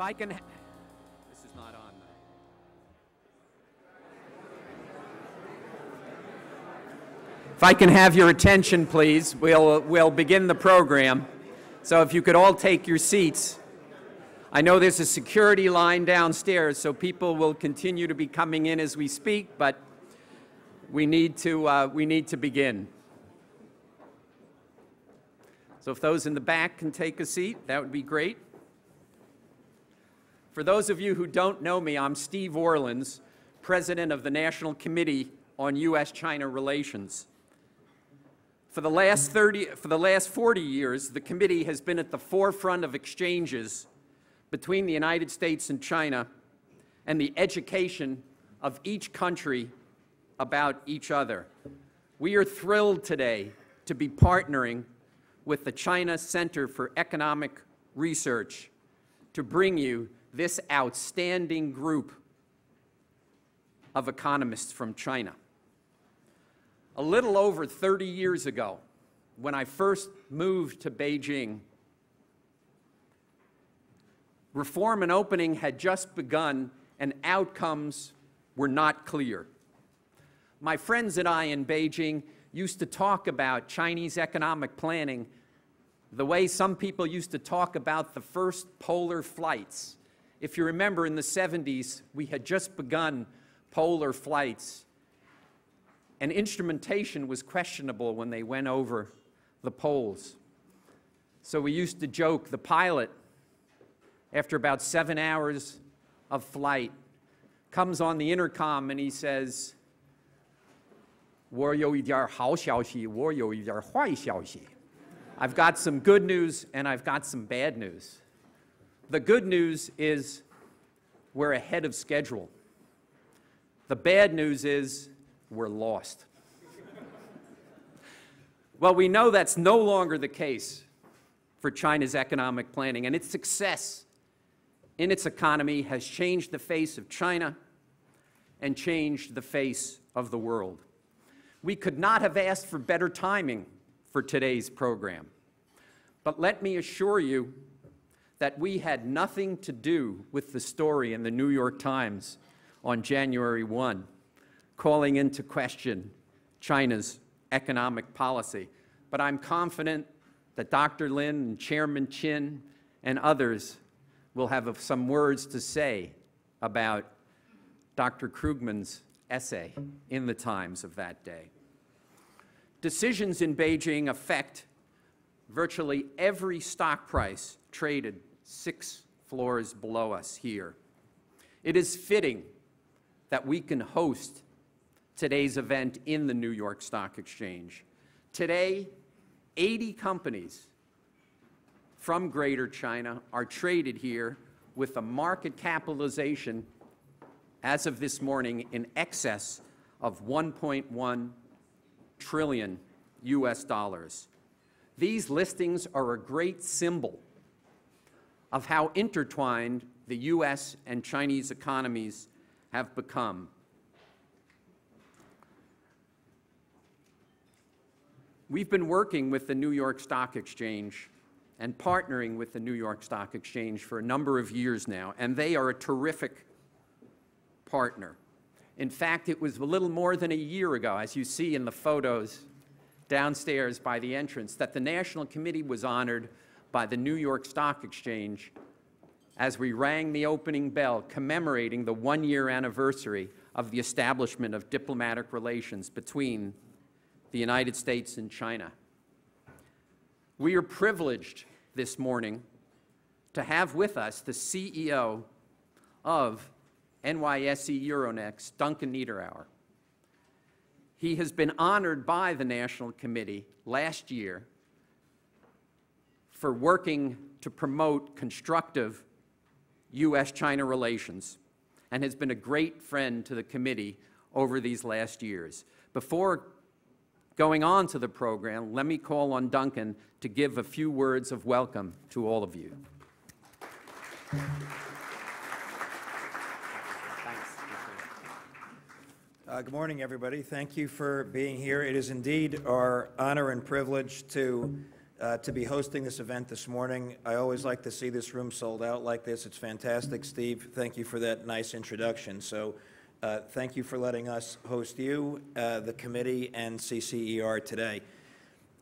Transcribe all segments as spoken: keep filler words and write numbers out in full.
if I can... This is not on. If I can have your attention, please, we'll, we'll begin the program. So if you could all take your seats. I know there's a security line downstairs, so people will continue to be coming in as we speak, but we need to, uh, we need to begin. So if those in the back can take a seat, that would be great. For those of you who don't know me, I'm Steve Orlins, President of the National Committee on U S-China Relations. For the last thirty, for the last forty years, the committee has been at the forefront of exchanges between the United States and China and the education of each country about each other. We are thrilled today to be partnering with the China Center for Economic Research to bring you this outstanding group of economists from China. A little over thirty years ago, when I first moved to Beijing, reform and opening had just begun and outcomes were not clear. My friends and I in Beijing used to talk about Chinese economic planning the way some people used to talk about the first polar flights. If you remember, in the seventies, we had just begun polar flights, and instrumentation was questionable when they went over the poles. So we used to joke, the pilot, after about seven hours of flight, comes on the intercom and he says, I've got some good news and I've got some bad news. The good news is we're ahead of schedule. The bad news is we're lost. Well, we know that's no longer the case for China's economic planning, and its success in its economy has changed the face of China and changed the face of the world. We could not have asked for better timing for today's program, but let me assure you that we had nothing to do with the story in the New York Times on January first, calling into question China's economic policy. But I'm confident that Doctor Lin and Chairman Qin and others will have some words to say about Doctor Krugman's essay in the Times of that day. Decisions in Beijing affect virtually every stock price traded six floors below us here. It is fitting that we can host today's event in the New York Stock Exchange. Today, eighty companies from Greater China are traded here with a market capitalization as of this morning in excess of one point one trillion U S dollars. These listings are a great symbol of how intertwined the U S and Chinese economies have become. We've been working with the New York Stock Exchange and partnering with the New York Stock Exchange for a number of years now, and they are a terrific partner. In fact, it was a little more than a year ago, as you see in the photos downstairs by the entrance, that the National Committee was honored by the New York Stock Exchange as we rang the opening bell commemorating the one-year anniversary of the establishment of diplomatic relations between the United States and China. We are privileged this morning to have with us the C E O of N Y S E Euronext, Duncan Niederauer. He has been honored by the National Committee last year for working to promote constructive U S-China relations and has been a great friend to the committee over these last years. Before going on to the program, let me call on Duncan to give a few words of welcome to all of you. Uh, good morning, everybody. Thank you for being here. It is indeed our honor and privilege to uh, to be hosting this event this morning. I always like to see this room sold out like this. It's fantastic. Steve, thank you for that nice introduction. So uh, thank you for letting us host you, uh, the committee, and C C E R today.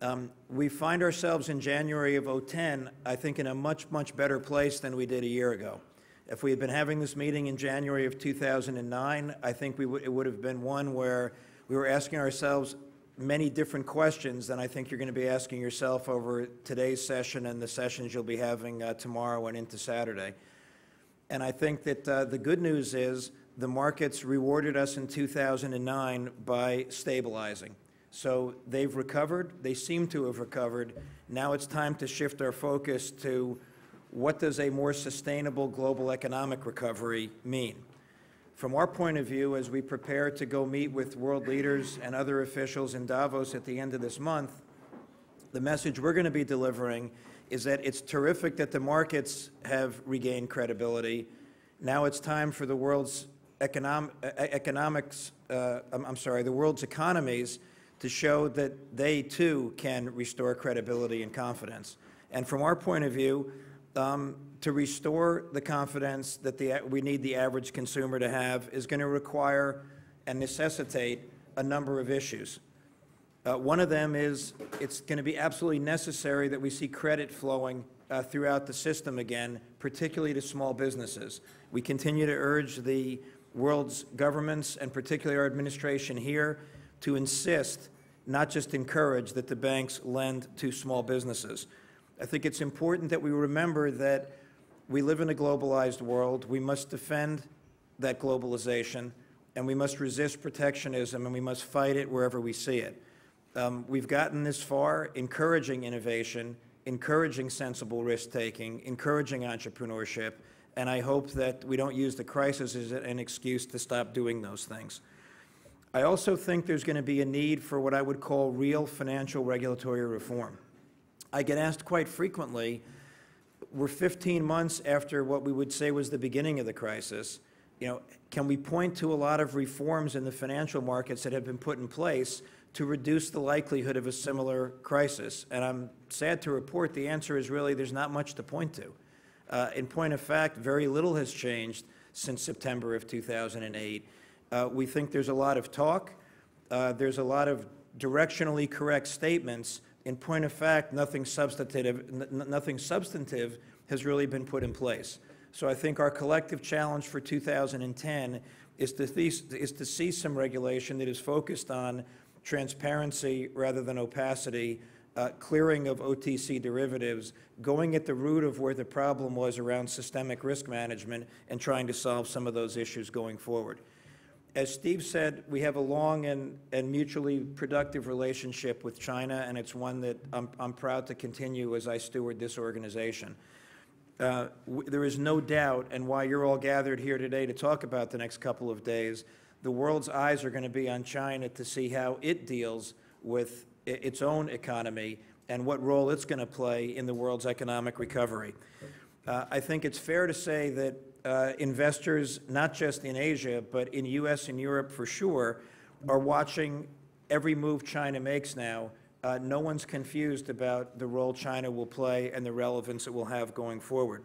Um, we find ourselves in January of oh ten, I think, in a much, much better place than we did a year ago. If we had been having this meeting in January of two thousand nine, I think we w it would have been one where we were asking ourselves many different questions than I think you're going to be asking yourself over today's session and the sessions you'll be having uh, tomorrow and into Saturday. And I think that uh, the good news is the markets rewarded us in two thousand nine by stabilizing. So they've recovered. They seem to have recovered. Now it's time to shift our focus to what does a more sustainable global economic recovery mean? From our point of view, as we prepare to go meet with world leaders and other officials in Davos at the end of this month, the message we're going to be delivering is that it's terrific that the markets have regained credibility. Now it's time for the world's economic, economics, uh, I'm sorry, the world's economies to show that they too can restore credibility and confidence. And from our point of view, Um, to restore the confidence that the, we need the average consumer to have is going to require and necessitate a number of issues. Uh, one of them is it's going to be absolutely necessary that we see credit flowing uh, throughout the system again, particularly to small businesses. We continue to urge the world's governments and particularly our administration here to insist, not just encourage, that the banks lend to small businesses. I think it's important that we remember that we live in a globalized world. We must defend that globalization, and we must resist protectionism, and we must fight it wherever we see it. Um, we've gotten this far encouraging innovation, encouraging sensible risk-taking, encouraging entrepreneurship, and I hope that we don't use the crisis as an excuse to stop doing those things. I also think there's going to be a need for what I would call real financial regulatory reform. I get asked quite frequently, we're fifteen months after what we would say was the beginning of the crisis. You know, can we point to a lot of reforms in the financial markets that have been put in place to reduce the likelihood of a similar crisis? And I'm sad to report the answer is really there's not much to point to. Uh, in point of fact, very little has changed since September of two thousand eight. Uh, we think there's a lot of talk. Uh, there's a lot of directionally correct statements. In point of fact, nothing substantive, nothing substantive has really been put in place. So I think our collective challenge for two thousand ten is to, is to see some regulation that is focused on transparency rather than opacity, uh, clearing of O T C derivatives, going at the root of where the problem was around systemic risk management and trying to solve some of those issues going forward. As Steve said, we have a long and, and mutually productive relationship with China, and it's one that I'm, I'm proud to continue as I steward this organization. Uh, there is no doubt, and why you're all gathered here today to talk about the next couple of days, the world's eyes are going to be on China to see how it deals with its own economy and what role it's going to play in the world's economic recovery. Uh, I think it's fair to say that Uh, investors, not just in Asia, but in U S and Europe for sure, are watching every move China makes now. Uh, no one's confused about the role China will play and the relevance it will have going forward.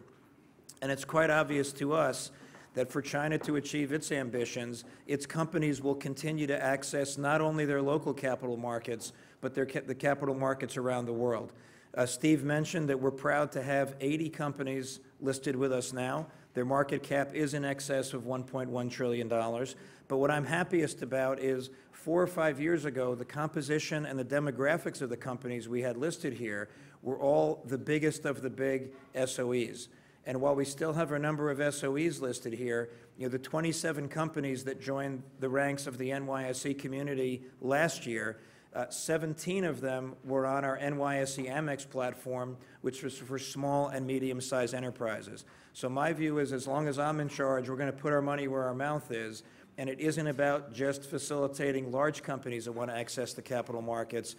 And it's quite obvious to us that for China to achieve its ambitions, its companies will continue to access not only their local capital markets, but their ca the capital markets around the world. Uh, Steve mentioned that we're proud to have eighty companies listed with us now. Their market cap is in excess of one point one trillion dollars. But what I'm happiest about is four or five years ago, the composition and the demographics of the companies we had listed here were all the biggest of the big S O Es. And while we still have a number of S O Es listed here, you know, the twenty-seven companies that joined the ranks of the N Y S E community last year, uh, seventeen of them were on our N Y S E Amex platform, which was for small and medium-sized enterprises. So my view is, as long as I'm in charge, we're going to put our money where our mouth is, and it isn't about just facilitating large companies that want to access the capital markets,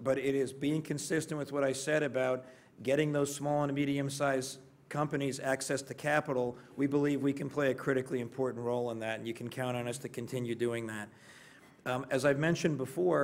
but it is being consistent with what I said about getting those small and medium-sized companies access to capital. We believe we can play a critically important role in that, and you can count on us to continue doing that. Um, as I've mentioned before,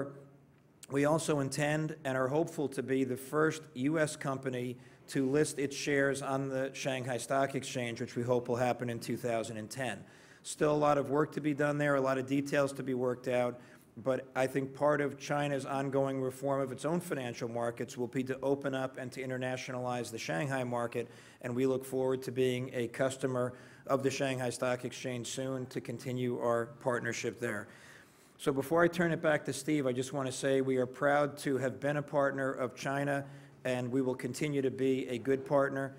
We also intend and are hopeful to be the first U S company to list its shares on the Shanghai Stock Exchange, which we hope will happen in two thousand ten. Still a lot of work to be done there, a lot of details to be worked out, but I think part of China's ongoing reform of its own financial markets will be to open up and to internationalize the Shanghai market, and we look forward to being a customer of the Shanghai Stock Exchange soon to continue our partnership there. So before I turn it back to Steve, I just want to say we are proud to have been a partner of China, and we will continue to be a good partner.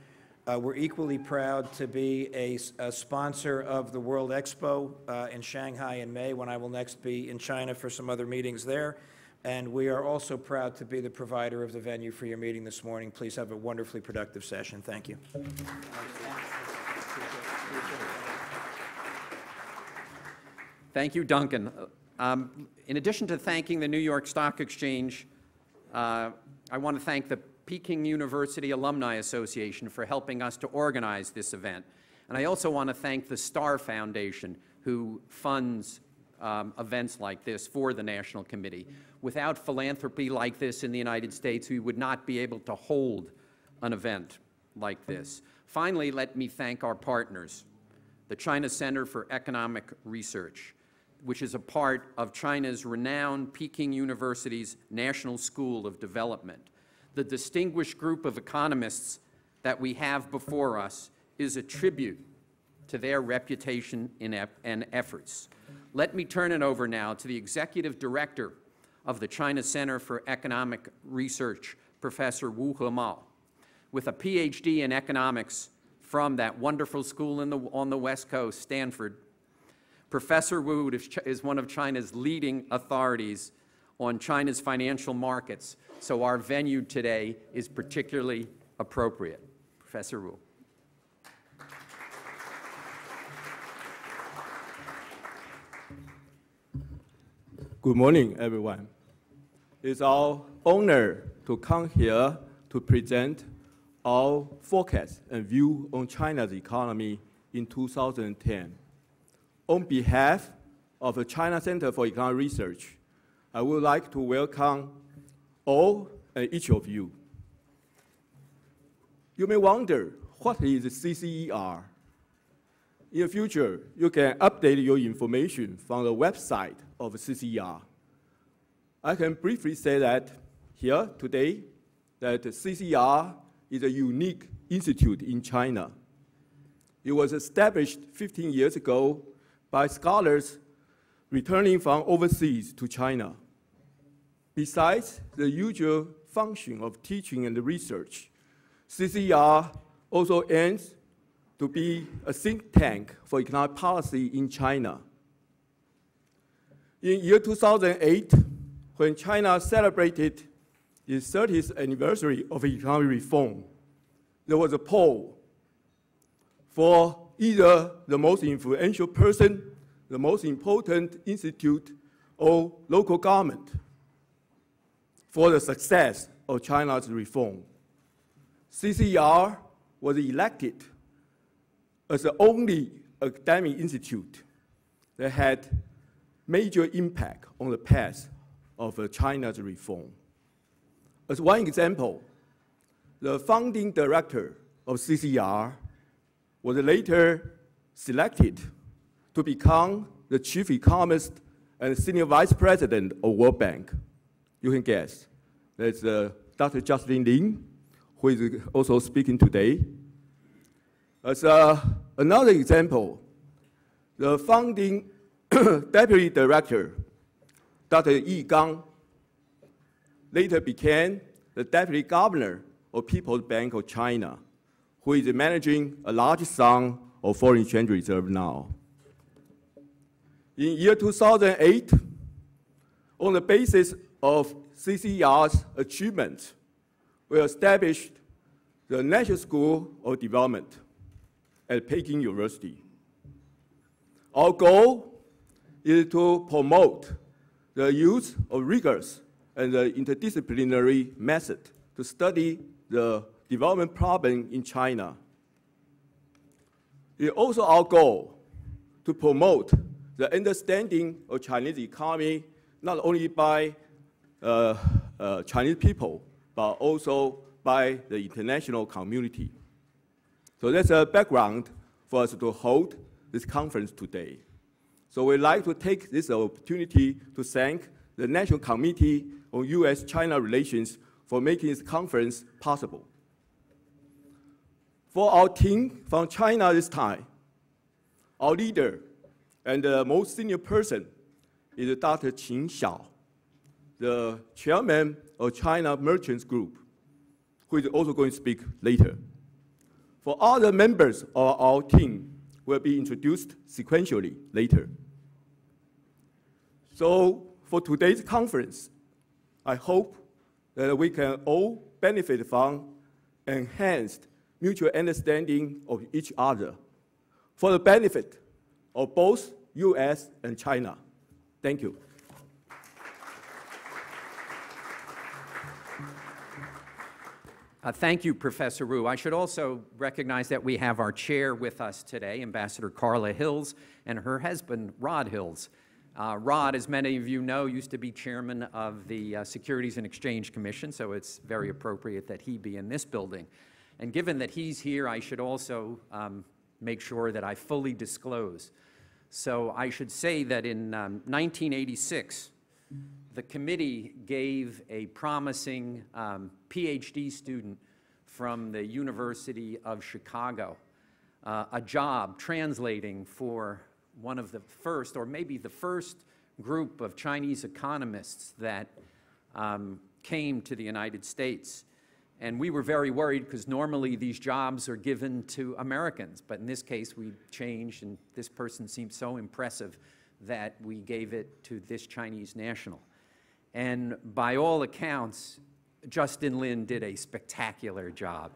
Uh, we're equally proud to be a, a sponsor of the World Expo uh, in Shanghai in May, when I will next be in China for some other meetings there. And we are also proud to be the provider of the venue for your meeting this morning. Please have a wonderfully productive session. Thank you. Thank you, Duncan. Um, in addition to thanking the New York Stock Exchange, uh, I want to thank the Peking University Alumni Association for helping us to organize this event. And I also want to thank the Star Foundation, who funds um, events like this for the National Committee. Without philanthropy like this in the United States, we would not be able to hold an event like this. Finally, let me thank our partners, the China Center for Economic Research, which is a part of China's renowned Peking University's National School of Development. The distinguished group of economists that we have before us is a tribute to their reputation and efforts. Let me turn it over now to the Executive Director of the China Center for Economic Research, Professor Wu He-Mau. With a P H D in economics from that wonderful school in the, on the West Coast, Stanford, Professor Wu is one of China's leading authorities on China's financial markets, so our venue today is particularly appropriate. Professor Wu. Good morning, everyone. It's our honor to come here to present our forecast and view on China's economy in two thousand ten. On behalf of the China Center for Economic Research, I would like to welcome all and each of you. You may wonder, what is C C E R? In the future, you can update your information from the website of C C E R. I can briefly say that here today, that C C E R is a unique institute in China. It was established fifteen years ago by scholars returning from overseas to China. Besides the usual function of teaching and research, C C E R also aims to be a think tank for economic policy in China. In year two thousand eight, when China celebrated its thirtieth anniversary of economic reform, there was a poll for either the most influential person, the most important institute, or local government for the success of China's reform. C C E R was elected as the only academic institute that had major impact on the path of China's reform. As one example, the founding director of C C E R was later selected to become the chief economist and senior vice president of World Bank. You can guess. That's uh, Doctor Justin Lin, who is also speaking today. As uh, another example, the founding deputy director, Doctor Yi Gang, later became the deputy governor of People's Bank of China, who is managing a large sum of foreign exchange reserve now. In year two thousand eight, on the basis of C C E R's achievements, we established the National School of Development at Peking University. Our goal is to promote the use of rigorous and the interdisciplinary method to study the development problem in China. It is also our goal to promote the understanding of Chinese economy, not only by uh, uh, Chinese people, but also by the international community. So that's a background for us to hold this conference today. So we'd like to take this opportunity to thank the National Committee on U S China Relations for making this conference possible. For our team from China this time, our leader and the most senior person is Doctor Qin Xiao, the chairman of China Merchants Group, who is also going to speak later. For other members of our team will be introduced sequentially later. So for today's conference, I hope that we can all benefit from enhanced mutual understanding of each other for the benefit of both U S and China. Thank you. Uh, thank you, Professor Wu. I should also recognize that we have our chair with us today, Ambassador Carla Hills, and her husband, Rod Hills. Uh, Rod, as many of you know, used to be chairman of the uh, Securities and Exchange Commission, so it's very appropriate that he be in this building. And given that he's here, I should also um, make sure that I fully disclose. So I should say that in um, nineteen eighty-six, the committee gave a promising um, PhD student from the University of Chicago uh, a job translating for one of the first, or maybe the first, group of Chinese economists that um, came to the United States. And we were very worried because normally these jobs are given to Americans, but in this case we changed, and this person seemed so impressive that we gave it to this Chinese national. And by all accounts, Justin Lin did a spectacular job.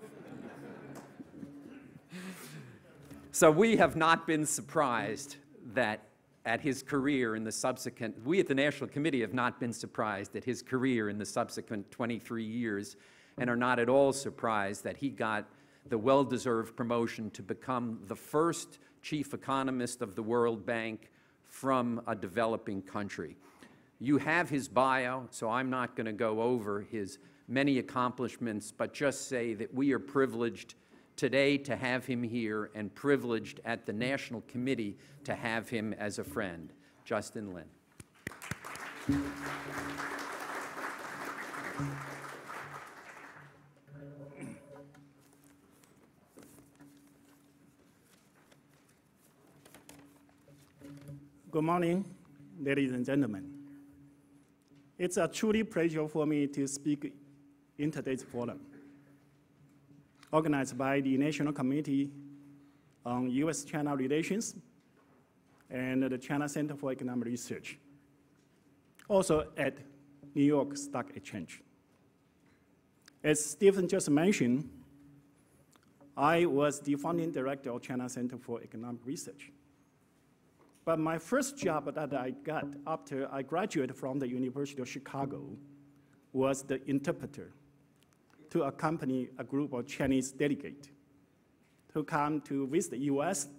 So we have not been surprised that at his career in the subsequent, we at the National Committee have not been surprised at his career in the subsequent twenty-three years, and are not at all surprised that he got the well-deserved promotion to become the first chief economist of the World Bank from a developing country. You have his bio, so I'm not going to go over his many accomplishments, but just say that we are privileged today to have him here, and privileged at the National Committee to have him as a friend. Justin Lin. Good morning, ladies and gentlemen. It's a truly pleasure for me to speak in today's forum, organized by the National Committee on U S China Relations and the China Center for Economic Research, also at New York Stock Exchange. As Stephen just mentioned, I was the founding director of China Center for Economic Research. But my first job that I got after I graduated from the University of Chicago was the interpreter to accompany a group of Chinese delegates to come to visit the U S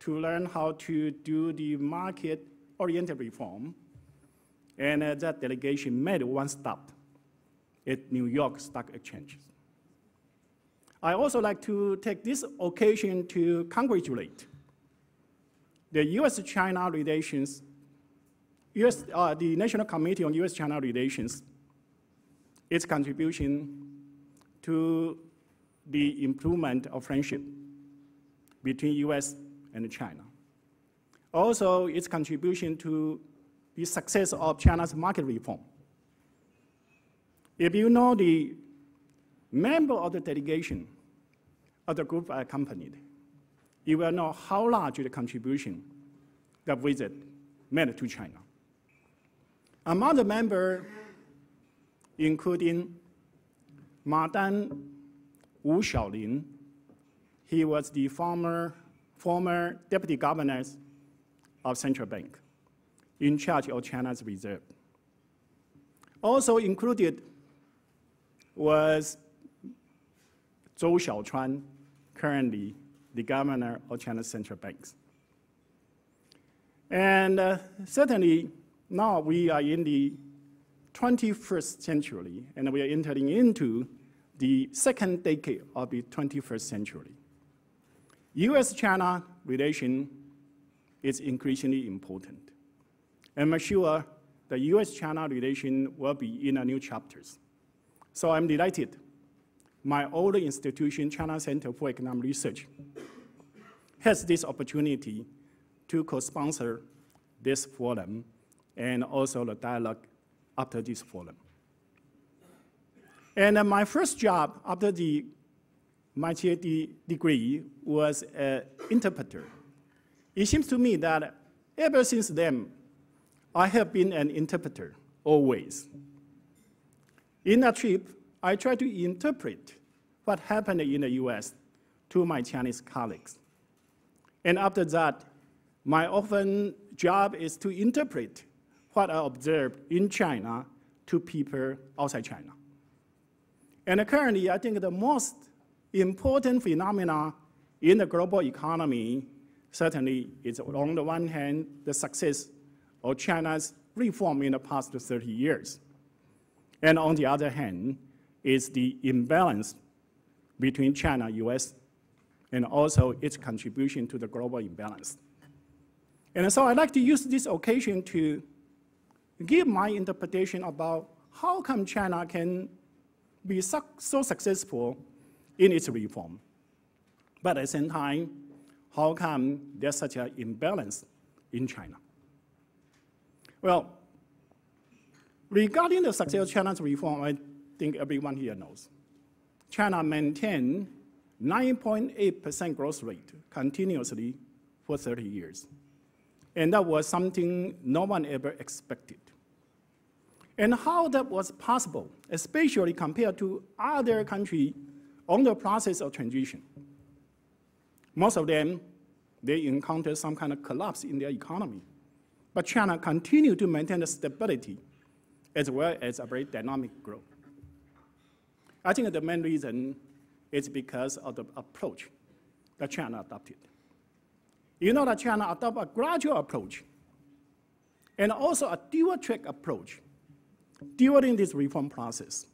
to learn how to do the market-oriented reform. And uh, that delegation made one stop at New York Stock Exchange. I also like to take this occasion to congratulate the U S China relations, U S, uh, the National Committee on U S China Relations, its contribution to the improvement of friendship between U S and China. Also, its contribution to the success of China's market reform. If you know the member of the delegation of the group I accompanied, you will know how large the contribution that visit made to China. Among the members, including Ma Dan, Wu Xiaoling, he was the former, former deputy governor of Central Bank, in charge of China's reserve. Also included was Zhou Xiaochuan, currently the governor of China's central banks. And uh, certainly now we are in the twenty-first century, and we are entering into the second decade of the twenty-first century. U S-China relation is increasingly important. I'm sure the U S-China relation will be in a new chapters. So I'm delighted. My old institution, China Center for Economic Research, has this opportunity to co-sponsor this forum and also the dialogue after this forum. And uh, my first job after the, my P H D degree was an interpreter. It seems to me that ever since then, I have been an interpreter, always. In a trip, I try to interpret what happened in the U S to my Chinese colleagues. And after that, my often job is to interpret what I observed in China to people outside China. And currently, I think the most important phenomena in the global economy certainly is, on the one hand, the success of China's reform in the past thirty years. And on the other hand, is the imbalance between China and U S and also its contribution to the global imbalance. And so I'd like to use this occasion to give my interpretation about how come China can be so, so successful in its reform, but at the same time, how come there's such an imbalance in China? Well, regarding the success of China's reform, I think everyone here knows. China maintained nine point eight percent growth rate continuously for thirty years. And that was something no one ever expected. And how that was possible, especially compared to other countries on the process of transition. Most of them, they encountered some kind of collapse in their economy. But China continued to maintain the stability as well as a very dynamic growth. I think the main reason is because of the approach that China adopted. You know that China adopted a gradual approach and also a dual-track approach during this reform process.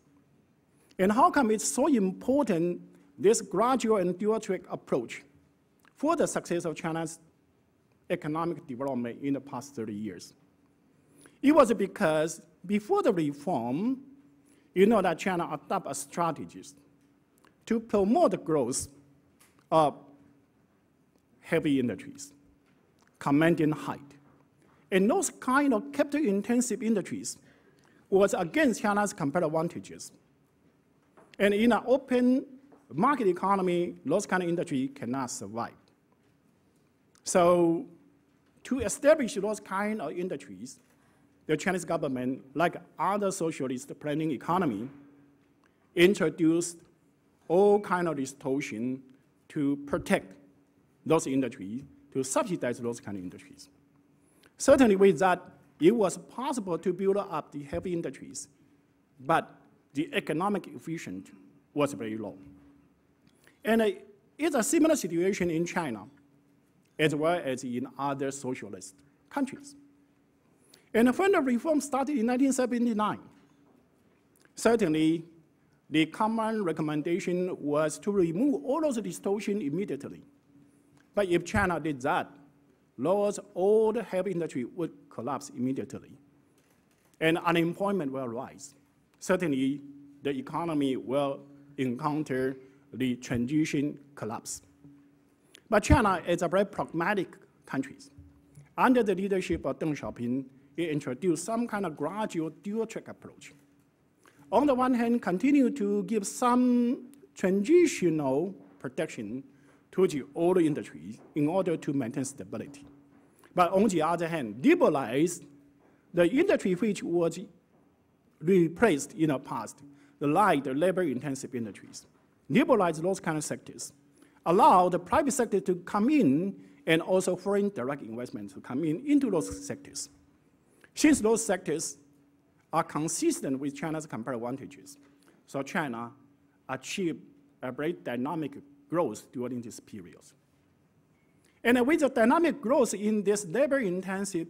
And how come it's so important, this gradual and dual-track approach, for the success of China's economic development in the past thirty years? It was because before the reform, you know that China adopted a strategy to promote the growth of heavy industries, commanding height. And those kind of capital-intensive industries was against China's competitive advantages. And in an open market economy, those kind of industries cannot survive. So to establish those kind of industries, the Chinese government, like other socialist planning economy, introduced all kind of distortion to protect those industries, to subsidize those kind of industries. Certainly with that, it was possible to build up the heavy industries, but the economic efficiency was very low. And it's a similar situation in China, as well as in other socialist countries. And when the reform started in nineteen seventy-nine, certainly the common recommendation was to remove all those distortions immediately. But if China did that, those old heavy industry would collapse immediately. And unemployment will rise. Certainly, the economy will encounter the transition collapse. But China is a very pragmatic country. Under the leadership of Deng Xiaoping, it introduced some kind of gradual dual-track approach. On the one hand, continue to give some transitional protection to the oil industry in order to maintain stability. But on the other hand, liberalize the industry which was replaced in the past, the light, the labor-intensive industries. Liberalize those kind of sectors. Allow the private sector to come in and also foreign direct investment to come in into those sectors. Since those sectors are consistent with China's comparative advantages, so China achieved a very dynamic growth during this period. And with the dynamic growth in this labor-intensive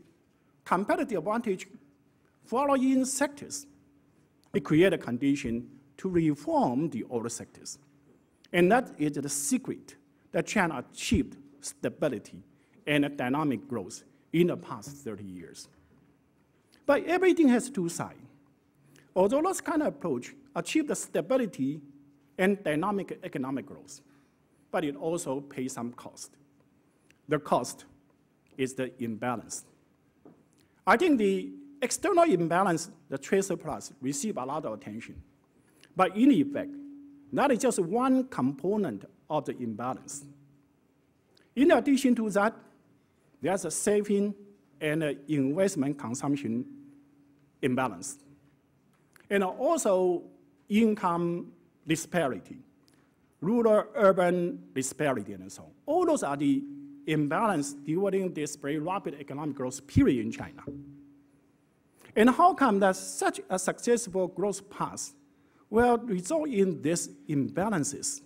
competitive advantage following sectors, it creates a condition to reform the oil sectors. And that is the secret that China achieved stability and a dynamic growth in the past thirty years. But everything has two sides. Although this kind of approach achieved the stability and dynamic economic growth, but it also pays some cost. The cost is the imbalance. I think the external imbalance, the trade surplus, received a lot of attention. But in effect, that is just one component of the imbalance. In addition to that, there's a saving and an investment consumption imbalance, and also income disparity, rural-urban disparity, and so on. All those are the imbalance during this very rapid economic growth period in China. And how come that such a successful growth path will result in these imbalances?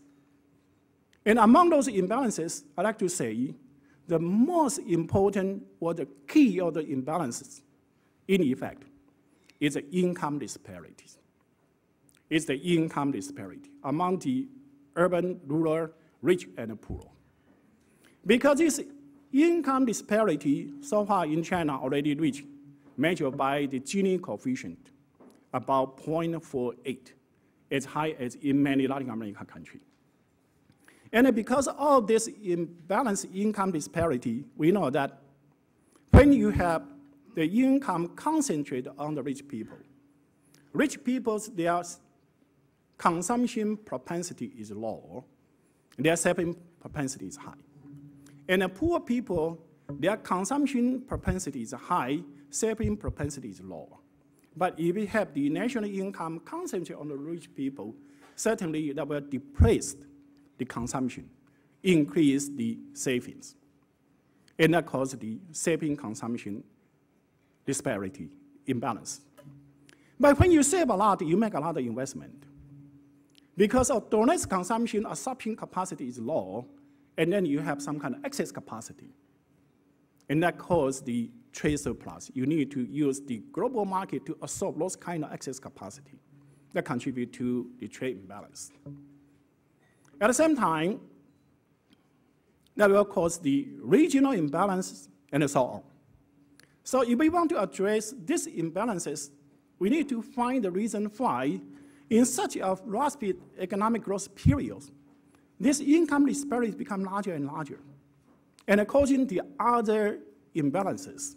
And among those imbalances, I'd like to say the most important or the key of the imbalances, in effect, is the income disparity. It's the income disparity among the urban, rural, rich, and poor. Because this income disparity so far in China already reached, measured by the Gini coefficient, about zero point four eight, as high as in many Latin American countries. And because of this imbalance income disparity, we know that when you have the income concentrated on the rich people, rich people's their consumption propensity is low, their saving propensity is high. And the poor people, their consumption propensity is high, saving propensity is low. But if we have the national income concentrated on the rich people, certainly that will depress the consumption, increase the savings, and that causes the saving consumption disparity, imbalance. But when you save a lot, you make a lot of investment. Because of donors' consumption, absorption capacity is low, and then you have some kind of excess capacity. And that causes the trade surplus. You need to use the global market to absorb those kind of excess capacity that contribute to the trade imbalance. At the same time, that will cause the regional imbalance and so on. So if we want to address these imbalances, we need to find the reason why in such a rapid economic growth period, this income disparity becomes larger and larger, and causing the other imbalances.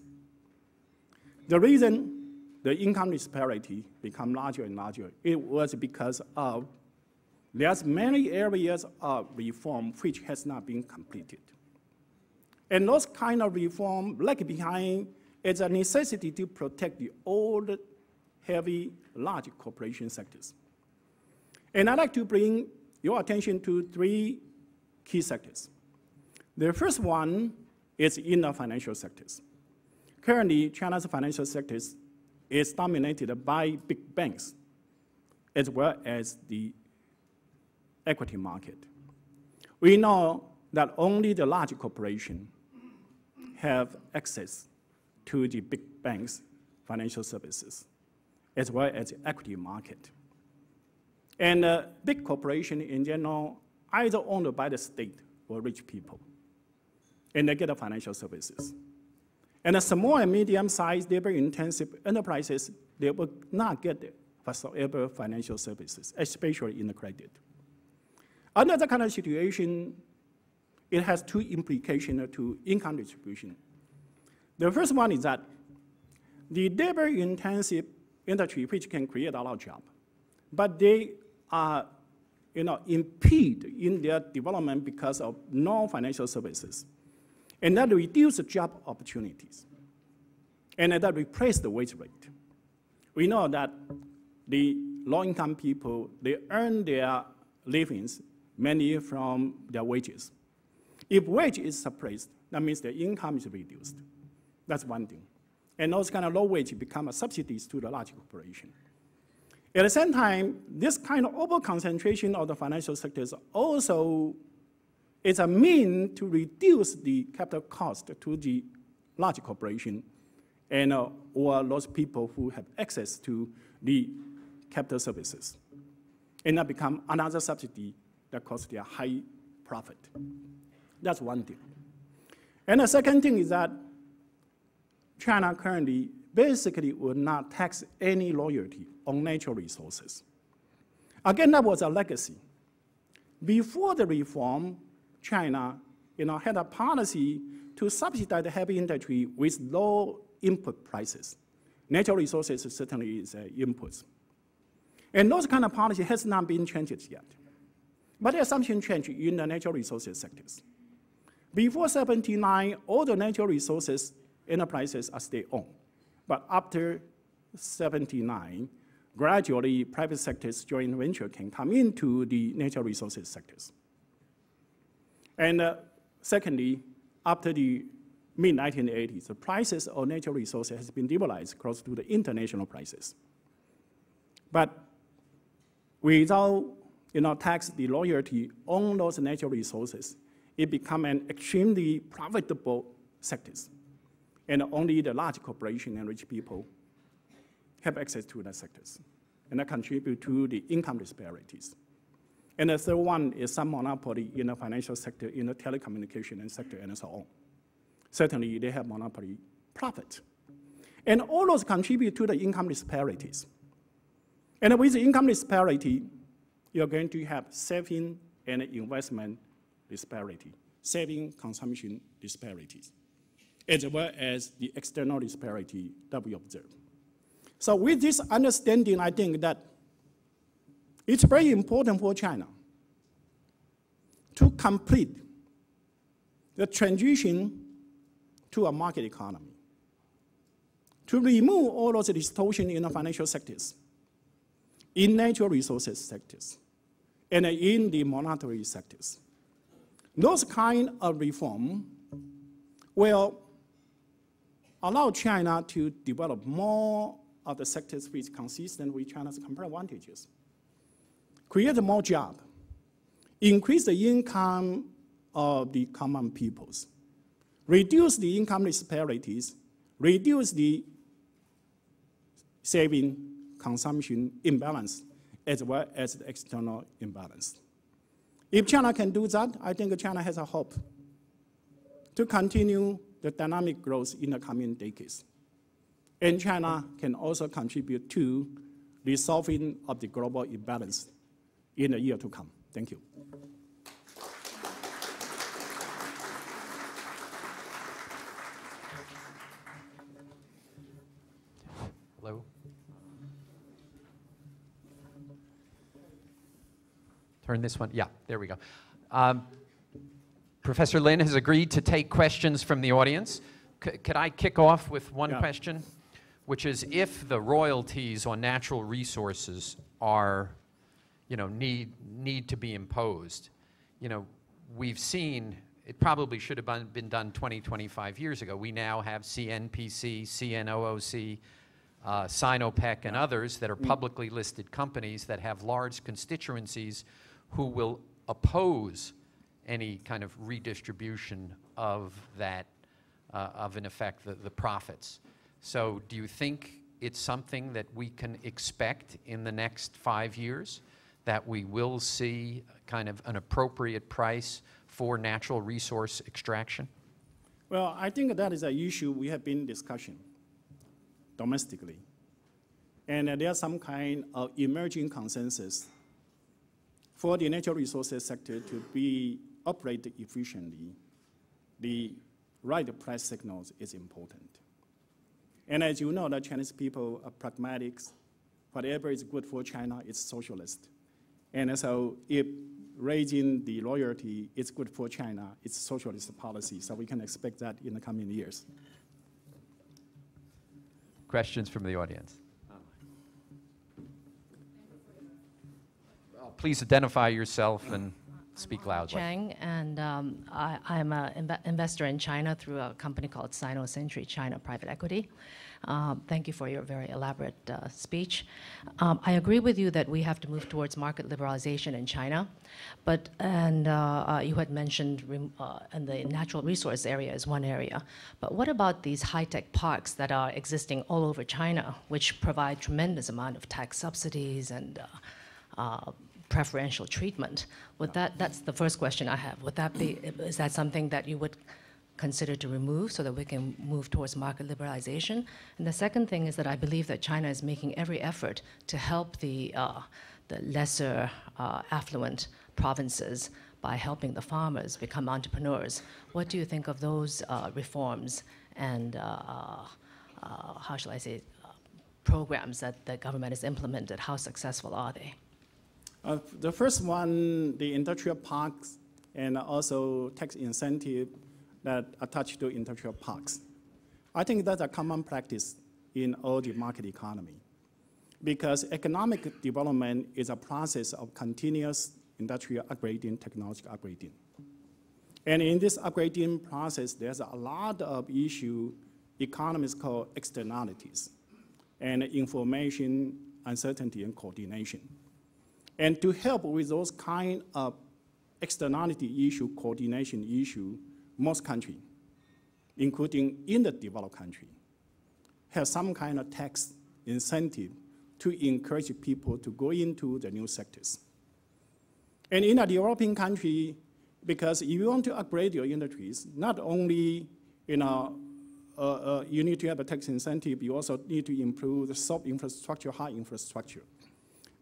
The reason the income disparity becomes larger and larger, it was because of there's many areas of reform which has not been completed. And those kind of reform lag behind is a necessity to protect the old, heavy, large corporation sectors. And I'd like to bring your attention to three key sectors. The first one is in the financial sectors. Currently, China's financial sector is dominated by big banks, as well as the equity market. We know that only the large corporations have access to the big banks' financial services, as well as the equity market. And uh, big corporations in general either owned by the state or rich people, and they get the financial services. And the small and medium-sized labor-intensive enterprises, they will not get whatsoever financial services, especially in the credit. Under that kind of situation, it has two implications to income distribution. The first one is that the labor-intensive industry, which can create a lot of jobs, but they are you know, impede in their development because of no financial services. And that reduces job opportunities. And that replaces the wage rate. We know that the low-income people, they earn their livings mainly from their wages. If wage is suppressed, that means their income is reduced. That's one thing. And those kind of low wage become subsidies to the large corporation. At the same time, this kind of over-concentration of the financial sectors also is a means to reduce the capital cost to the large corporation and uh, or those people who have access to the capital services, and that become another subsidy that costs their high profit. That's one thing. And the second thing is that China currently basically would not tax any royalty on natural resources. Again, that was a legacy. Before the reform, China, you know, had a policy to subsidize the heavy industry with low input prices. Natural resources certainly is uh, inputs. And those kind of policy has not been changed yet. But the assumption changed in the natural resources sectors. Before seventy-nine, all the natural resources enterprises are state-owned. But after seventy-nine, gradually private sectors joint venture can come into the natural resources sectors. And uh, secondly, after the mid nineteen eighties, the prices of natural resources has been liberalized close to the international prices. But without, you know, tax the royalty on those natural resources, it becomes an extremely profitable sector. And only the large corporations and rich people have access to that sectors. And that contribute to the income disparities. And the third one is some monopoly in the financial sector, in the telecommunication sector, and so on. Certainly, they have monopoly profit. And all those contribute to the income disparities. And with the income disparity, you're going to have saving and investment disparity, saving consumption disparities, as well as the external disparity that we observe. So with this understanding, I think that it's very important for China to complete the transition to a market economy, to remove all those distortions in the financial sectors, in natural resources sectors, and in the monetary sectors. Those kind of reform will allow China to develop more of the sectors which are consistent with China's comparative advantages, create more jobs, increase the income of the common peoples, reduce the income disparities, reduce the saving consumption imbalance, as well as the external imbalance. If China can do that, I think China has a hope to continue the dynamic growth in the coming decades. And China can also contribute to the solving of the global imbalance in the year to come. Thank you. Hello. Turn this one. Yeah, there we go. Um, Professor Lin has agreed to take questions from the audience. C- could I kick off with one yeah. question, which is if the royalties on natural resources are, you know, need need to be imposed, you know, we've seen it probably should have been done twenty, twenty-five years ago. We now have C N P C, C N O O C, uh, Sinopec, and others that are publicly listed companies that have large constituencies who will oppose any kind of redistribution of that, uh, of in effect, the, the profits. So do you think it's something that we can expect in the next five years, that we will see kind of an appropriate price for natural resource extraction? Well, I think that is an issue we have been discussing domestically. And uh, there's some kind of emerging consensus for the natural resources sector to be operated efficiently. The right price signals is important. And as you know, the Chinese people are pragmatics. Whatever is good for China is socialist. And so if raising the royalty is good for China, it's socialist policy. So we can expect that in the coming years. Questions from the audience? Please identify yourself and Speak loudly. Chang, and um, I, I'm an inv investor in China through a company called Sino-Century China Private Equity. Um, thank you for your very elaborate uh, speech. Um, I agree with you that we have to move towards market liberalization in China, but and uh, uh, you had mentioned rem uh, and the natural resource area is one area. But what about these high-tech parks that are existing all over China, which provide tremendous amount of tax subsidies and uh, uh, preferential treatment? Would that, that's the first question I have. Would that be, is that something that you would consider to remove so that we can move towards market liberalization? And the second thing is that I believe that China is making every effort to help the, uh, the lesser uh, affluent provinces by helping the farmers become entrepreneurs. What do you think of those uh, reforms and, uh, uh, how shall I say, uh, programs that the government has implemented? How successful are they? Uh, the first one, the industrial parks and also tax incentive that attach to industrial parks. I think that's a common practice in all the market economy, because economic development is a process of continuous industrial upgrading, technological upgrading. And in this upgrading process, there's a lot of issue economists call externalities, and information, uncertainty, and coordination. And to help with those kind of externality issue, coordination issue, most countries, including in the developed country, have some kind of tax incentive to encourage people to go into the new sectors. And in a developing country, because if you want to upgrade your industries, not only you know uh, uh, you need to have a tax incentive, you also need to improve the soft infrastructure, hard infrastructure.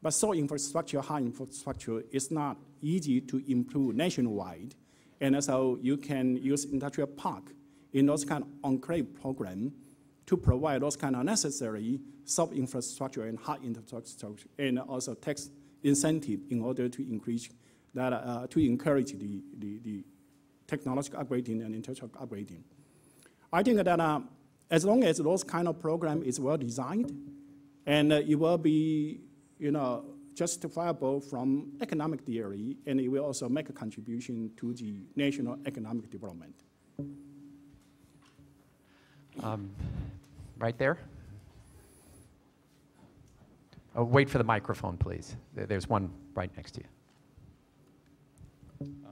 But soft infrastructure, hard infrastructure is not easy to improve nationwide. And so you can use industrial park in those kind of enclave program to provide those kind of necessary soft infrastructure and hard infrastructure and also tax incentive in order to increase that, uh, to encourage the, the, the technological upgrading and industrial upgrading. I think that uh, as long as those kind of program is well designed and uh, it will be, you know, justifiable from economic theory, and it will also make a contribution to the national economic development. Um, right there. Oh, wait for the microphone, please. There's one right next to you. Uh,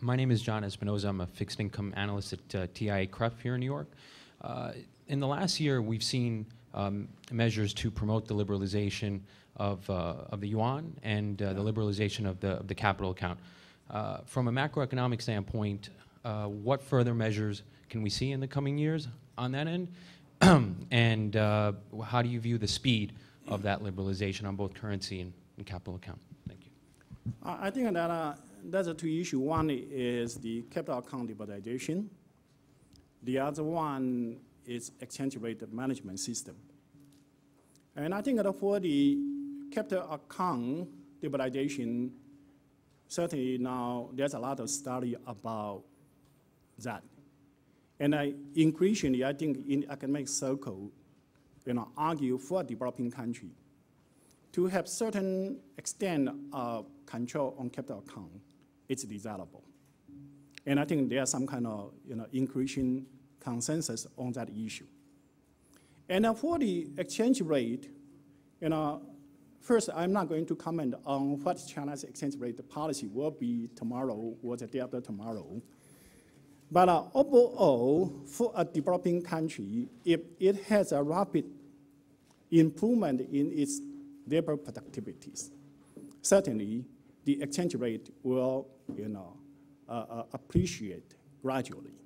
my name is John Espinoza. I'm a fixed income analyst at uh, T I A Cref here in New York. Uh, in the last year, we've seen um, measures to promote the liberalization Of, uh, of the yuan and uh, the liberalization of the, of the capital account. Uh, from a macroeconomic standpoint, uh, what further measures can we see in the coming years on that end? And uh, how do you view the speed of that liberalization on both currency and, and capital account? Thank you. I think that uh, there's two issues. One is the capital account liberalization. The other one is exchange rate management system. And I think that for the capital account liberalization, certainly now there's a lot of study about that. And I, increasingly, I think in academic circle, you know, argue for a developing country to have certain extent of control on capital account, it's desirable. And I think there's some kind of, you know, increasing consensus on that issue. And for the exchange rate, you know, first, I'm not going to comment on what China's exchange rate policy will be tomorrow or the day after tomorrow. But uh, overall, for a developing country, if it has a rapid improvement in its labor productivities, certainly the exchange rate will, you know, uh, uh, appreciate gradually.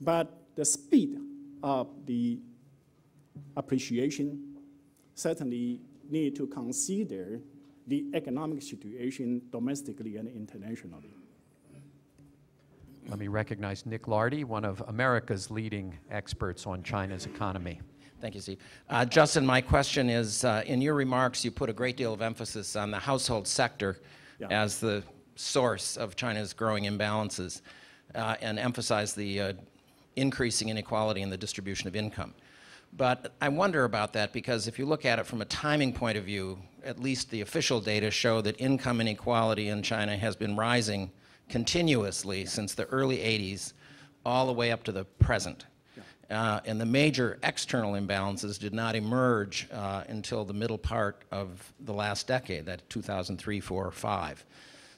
But the speed of the appreciation certainly need to consider the economic situation domestically and internationally. Let me recognize Nick Lardy, one of America's leading experts on China's economy. Thank you, Steve. Uh, Justin, my question is, uh, in your remarks, you put a great deal of emphasis on the household sector yeah. as the source of China's growing imbalances uh, and emphasize the uh, increasing inequality in the distribution of income. But I wonder about that, because if you look at it from a timing point of view, at least the official data show that income inequality in China has been rising continuously since the early eighties all the way up to the present. Uh, and the major external imbalances did not emerge uh, until the middle part of the last decade, that two thousand three, four, five.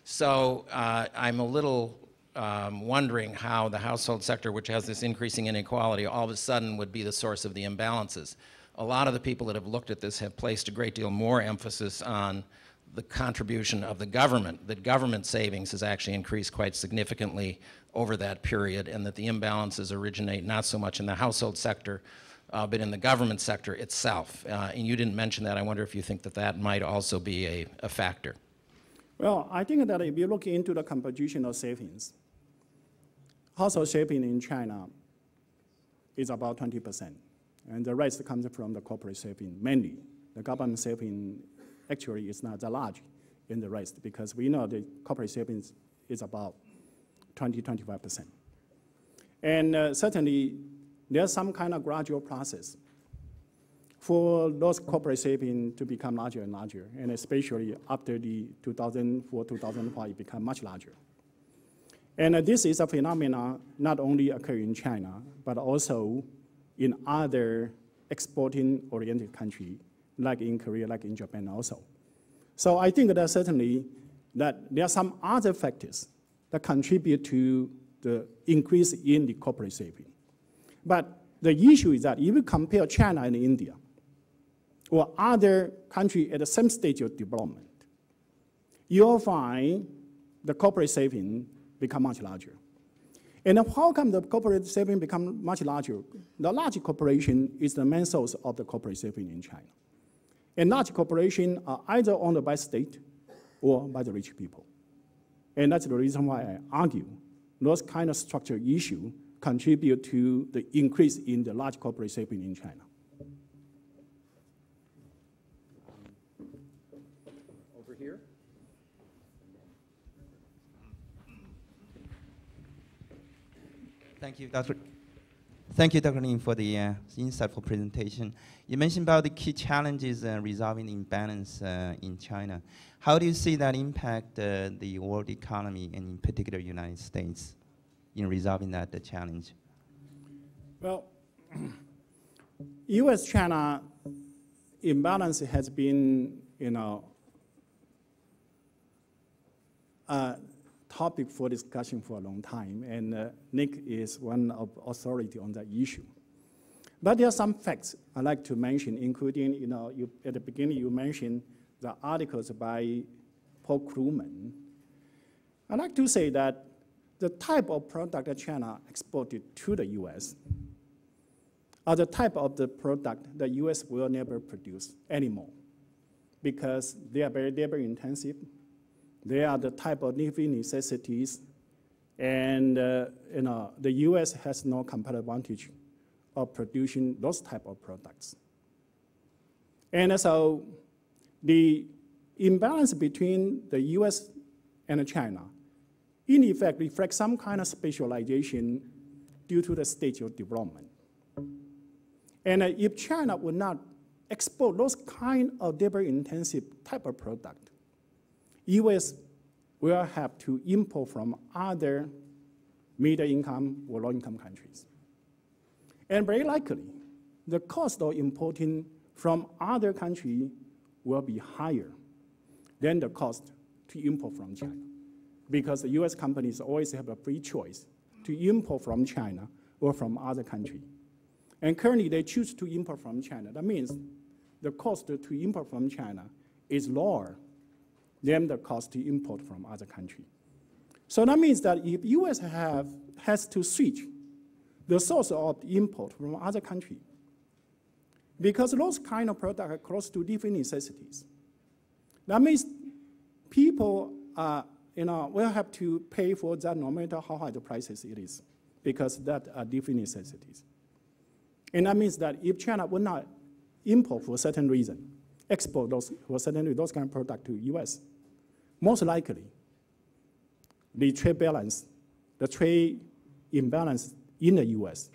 So uh, I'm a little um, wondering how the household sector, which has this increasing inequality, all of a sudden would be the source of the imbalances. A lot of the people that have looked at this have placed a great deal more emphasis on the contribution of the government, that government savings has actually increased quite significantly over that period, and that the imbalances originate not so much in the household sector, uh, but in the government sector itself. Uh, and you didn't mention that. I wonder if you think that that might also be a, a factor. Well, I think that if you look into the composition of savings, household saving in China is about twenty percent, and the rest comes from the corporate saving mainly. The government saving actually is not that large in the rest, because we know the corporate savings is about twenty, twenty-five percent. And uh, certainly, there's some kind of gradual process for those corporate savings to become larger and larger, and especially after the two thousand four, two thousand five, it became much larger. And uh, this is a phenomenon not only occurring in China, but also in other exporting-oriented countries, like in Korea, like in Japan also. So I think that certainly that there are some other factors that contribute to the increase in the corporate saving. But the issue is that if you compare China and India, or other countries at the same stage of development, you'll find the corporate saving become much larger. And how come the corporate saving become much larger? The large corporation is the main source of the corporate saving in China. And large corporations are either owned by state or by the rich people. And that's the reason why I argue those kind of structural issues contribute to the increase in the large corporate saving in China. Over here. Thank you, Doctor Thank you, Doctor Lin, for the uh, insightful presentation. You mentioned about the key challenges uh, resolving the imbalance uh, in China. How do you see that impact uh, the world economy, and in particular United States, in resolving that uh, challenge? Well, U S China imbalance has been, you know, uh, topic for discussion for a long time, and uh, Nick is one of authority on that issue. But there are some facts I'd like to mention, including, you know, you, at the beginning you mentioned the articles by Paul Krugman. I'd like to say that the type of product that China exported to the U S are the type of the product that U S will never produce anymore, because they are very labor intensive. They are the type of living necessities, and uh, you know, the U S has no competitive advantage of producing those type of products. And so the imbalance between the U S and China in effect reflects some kind of specialization due to the stage of development. And uh, if China would not export those kind of labor-intensive type of product, U S will have to import from other middle-income or low-income countries. And very likely, the cost of importing from other countries will be higher than the cost to import from China, because the U S companies always have a free choice to import from China or from other countries. And currently, they choose to import from China. That means the cost to import from China is lower than the cost to import from other countries. So that means that if U S have, has to switch the source of import from other countries, because those kind of products are close to different necessities, that means people uh, you know, will have to pay for that no matter how high the prices it is, because that are different necessities. And that means that if China would not import for a certain reason, export those, for certain, those kind of products to U S, most likely, the trade balance, the trade imbalance in the U S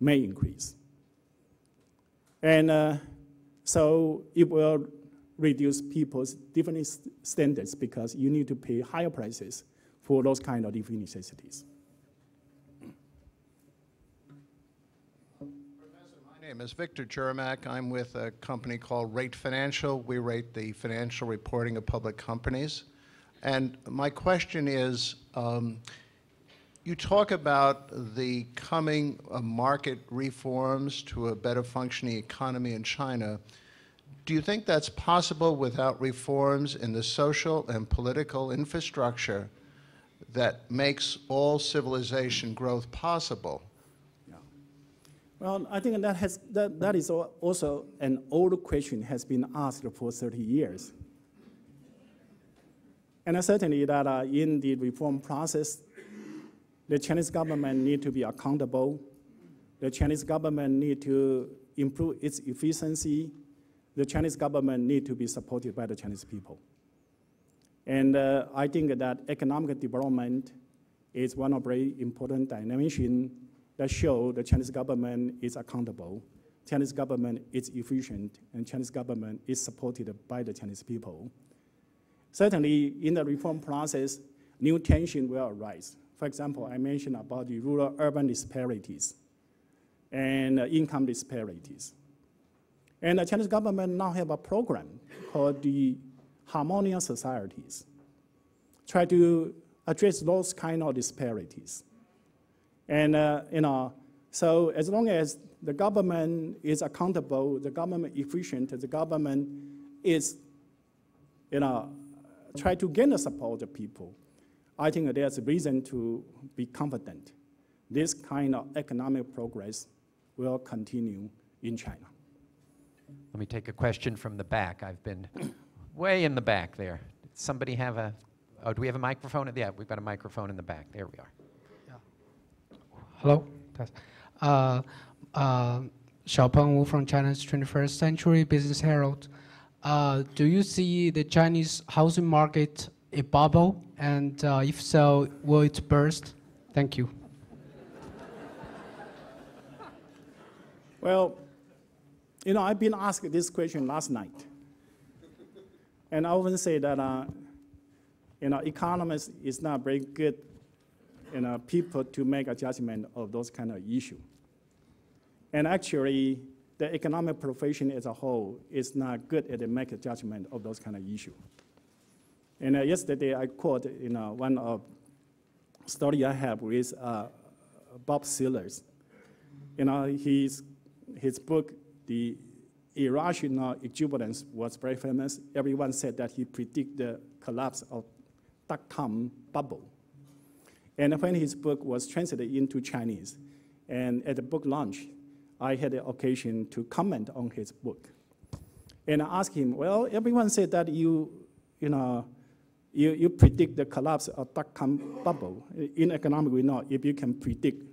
may increase. And uh, so it will reduce people's different standards because you need to pay higher prices for those kind of different necessities. My name is Victor Juramak. I'm with a company called Rate Financial. We rate the financial reporting of public companies. And my question is, um, you talk about the coming uh, market reforms to a better functioning economy in China. Do you think that's possible without reforms in the social and political infrastructure that makes all civilization growth possible? Well, I think that, has, that, that is also an old question has been asked for thirty years. And certainly that uh, in the reform process, the Chinese government need to be accountable. The Chinese government need to improve its efficiency. The Chinese government need to be supported by the Chinese people. And uh, I think that economic development is one of very important dimensions that show the Chinese government is accountable, Chinese government is efficient, and Chinese government is supported by the Chinese people. Certainly, in the reform process, new tension will arise. For example, I mentioned about the rural-urban disparities and income disparities. And the Chinese government now have a program called the Harmonious Societies, try to address those kind of disparities. And uh, you know, so as long as the government is accountable, the government efficient, the government is, you know, try to gain the support of people, I think there's a reason to be confident this kind of economic progress will continue in China. Let me take a question from the back. I've been way in the back there. Did somebody have a, oh, do we have a microphone? Yeah, we've got a microphone in the back. There we are. Hello, uh, uh, Xiaopeng Wu from China's twenty-first century Business Herald. Uh, do you see the Chinese housing market a bubble? And uh, if so, will it burst? Thank you. Well, you know, I've been asked this question last night. And I often say that, uh, you know, economists is not very good You know, people to make a judgment of those kind of issues. And actually, the economic profession as a whole is not good at making a judgment of those kind of issues. And uh, yesterday I quote, you know, one of story I have with uh, Bob Seelers. You know, his, his book, The Irrational Exuberance, was very famous. Everyone said that he predicted the collapse of dot-com bubble. And when his book was translated into Chinese, and at the book launch, I had the occasion to comment on his book. And I asked him, well, everyone said that you, you know, you, you predict the collapse of dot-com bubble. In economics, we know if you can predict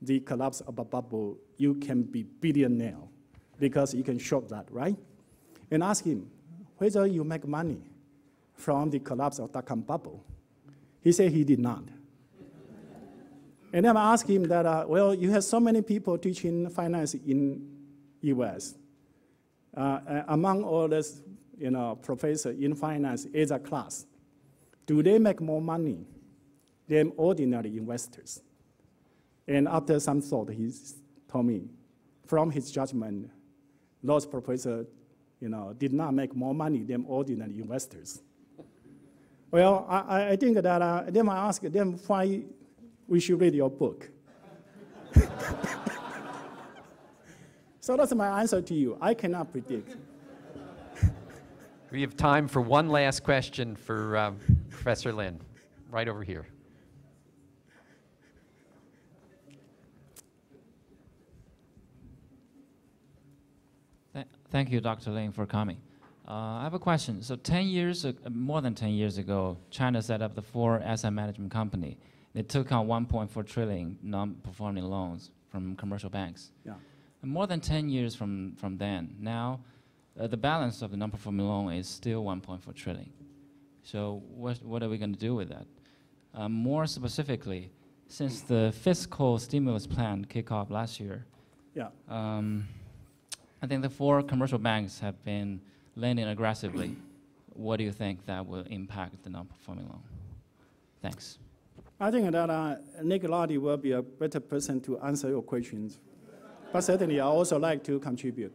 the collapse of a bubble, you can be billionaire because you can short that, right? And ask him whether you make money from the collapse of dot-com bubble. He said he did not. And then I asked him that, uh, well, you have so many people teaching finance in U S. Uh, among all these, you know, professors in finance as a class, do they make more money than ordinary investors? And after some thought, he told me, from his judgment, those professors, you know, did not make more money than ordinary investors. Well, I, I think that, uh, then I asked them why we should read your book. So that's my answer to you. I cannot predict. We have time for one last question for um, Professor Lin, right over here. Th thank you, Doctor Lin, for coming. Uh, I have a question. So ten years, uh, more than ten years ago, China set up the four asset management company. They took out one point four trillion non-performing loans from commercial banks. Yeah. And more than ten years from, from then, now uh, the balance of the non-performing loan is still one point four trillion. So what, what are we going to do with that? Uh, more specifically, since the fiscal stimulus plan kicked off last year, yeah. um, I think the four commercial banks have been lending aggressively. What do you think that will impact the non-performing loan? Thanks. I think that uh, Nick Lardy will be a better person to answer your questions. But certainly, I also like to contribute.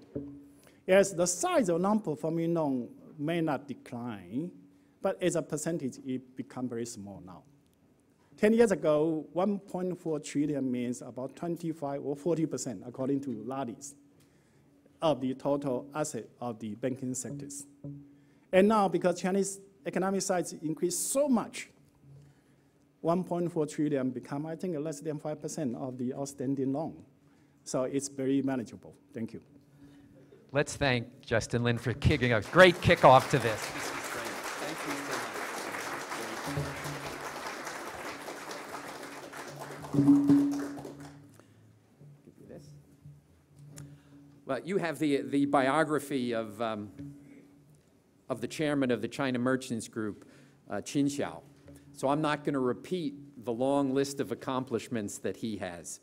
Yes, the size of non-performing loan may not decline, but as a percentage, it becomes very small now. Ten years ago, one point four trillion means about twenty-five or forty percent, according to Lardy's, of the total asset of the banking sectors. And now, because Chinese economic size increased so much, one point four trillion become, I think, less than five percent of the outstanding loan. So it's very manageable. Thank you. Let's thank Justin Lin for kicking a great kickoff to this. This is great. Thank you so much. Well, you have the, the biography of, um, of the chairman of the China Merchants Group, uh, Qin Xiao. So I'm not going to repeat the long list of accomplishments that he has.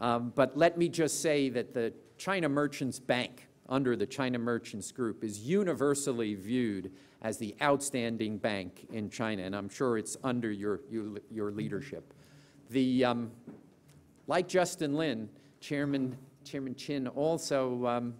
Um, but let me just say that the China Merchants Bank, under the China Merchants Group, is universally viewed as the outstanding bank in China, and I'm sure it's under your, your, your leadership. The, um, like Justin Lin, Chairman, Chairman Qin also um,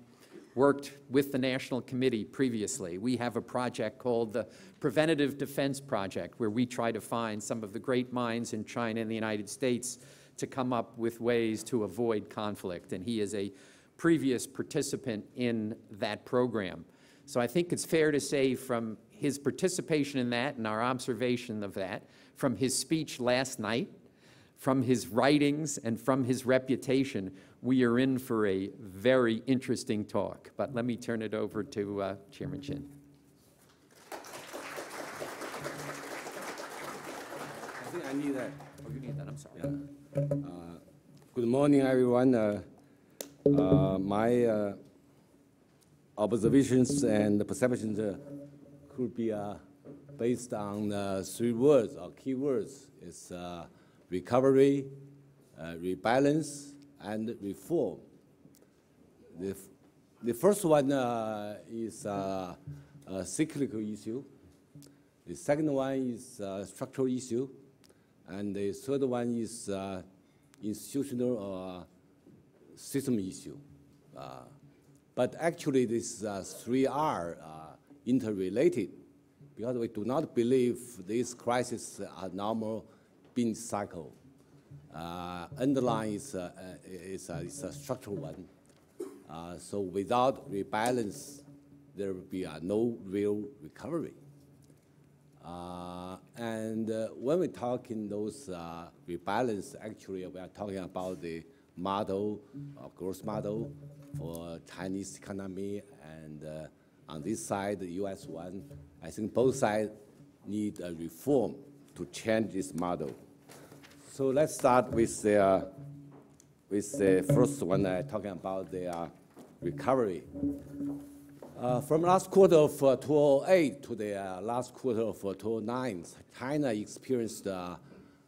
worked with the National Committee previously. We have a project called the Preventative Defense Project, where we try to find some of the great minds in China and the United States to come up with ways to avoid conflict, and he is a previous participant in that program. So I think it's fair to say, from his participation in that and our observation of that, from his speech last night, from his writings, and from his reputation, we are in for a very interesting talk. But let me turn it over to uh, Chairman Qin. I think I need that. Oh, you need that. I'm sorry. Yeah. Uh, good morning, everyone. Uh, uh, my uh, observations and perceptions uh, could be uh, based on uh, three words or key words. It's uh, recovery, uh, rebalance, and reform. The, f the first one uh, is uh, a cyclical issue. The second one is a structural issue. And the third one is uh, institutional or uh, system issue. Uh, but actually, these uh, three are uh, interrelated, because we do not believe these crises are normal bin cycle. Uh, underlying is, uh, is, uh, is a structural one. Uh, so without rebalance, there will be uh, no real recovery. Uh, and uh, when we talk in those uh, rebalance, actually we are talking about the model, uh, growth model for Chinese economy, and uh, on this side, the U S one. I think both sides need a reform to change this model. So let's start with the, uh, with the first one, uh, talking about the uh, recovery. Uh, from last quarter of uh, two thousand eight to the uh, last quarter of uh, two thousand nine, China experienced uh,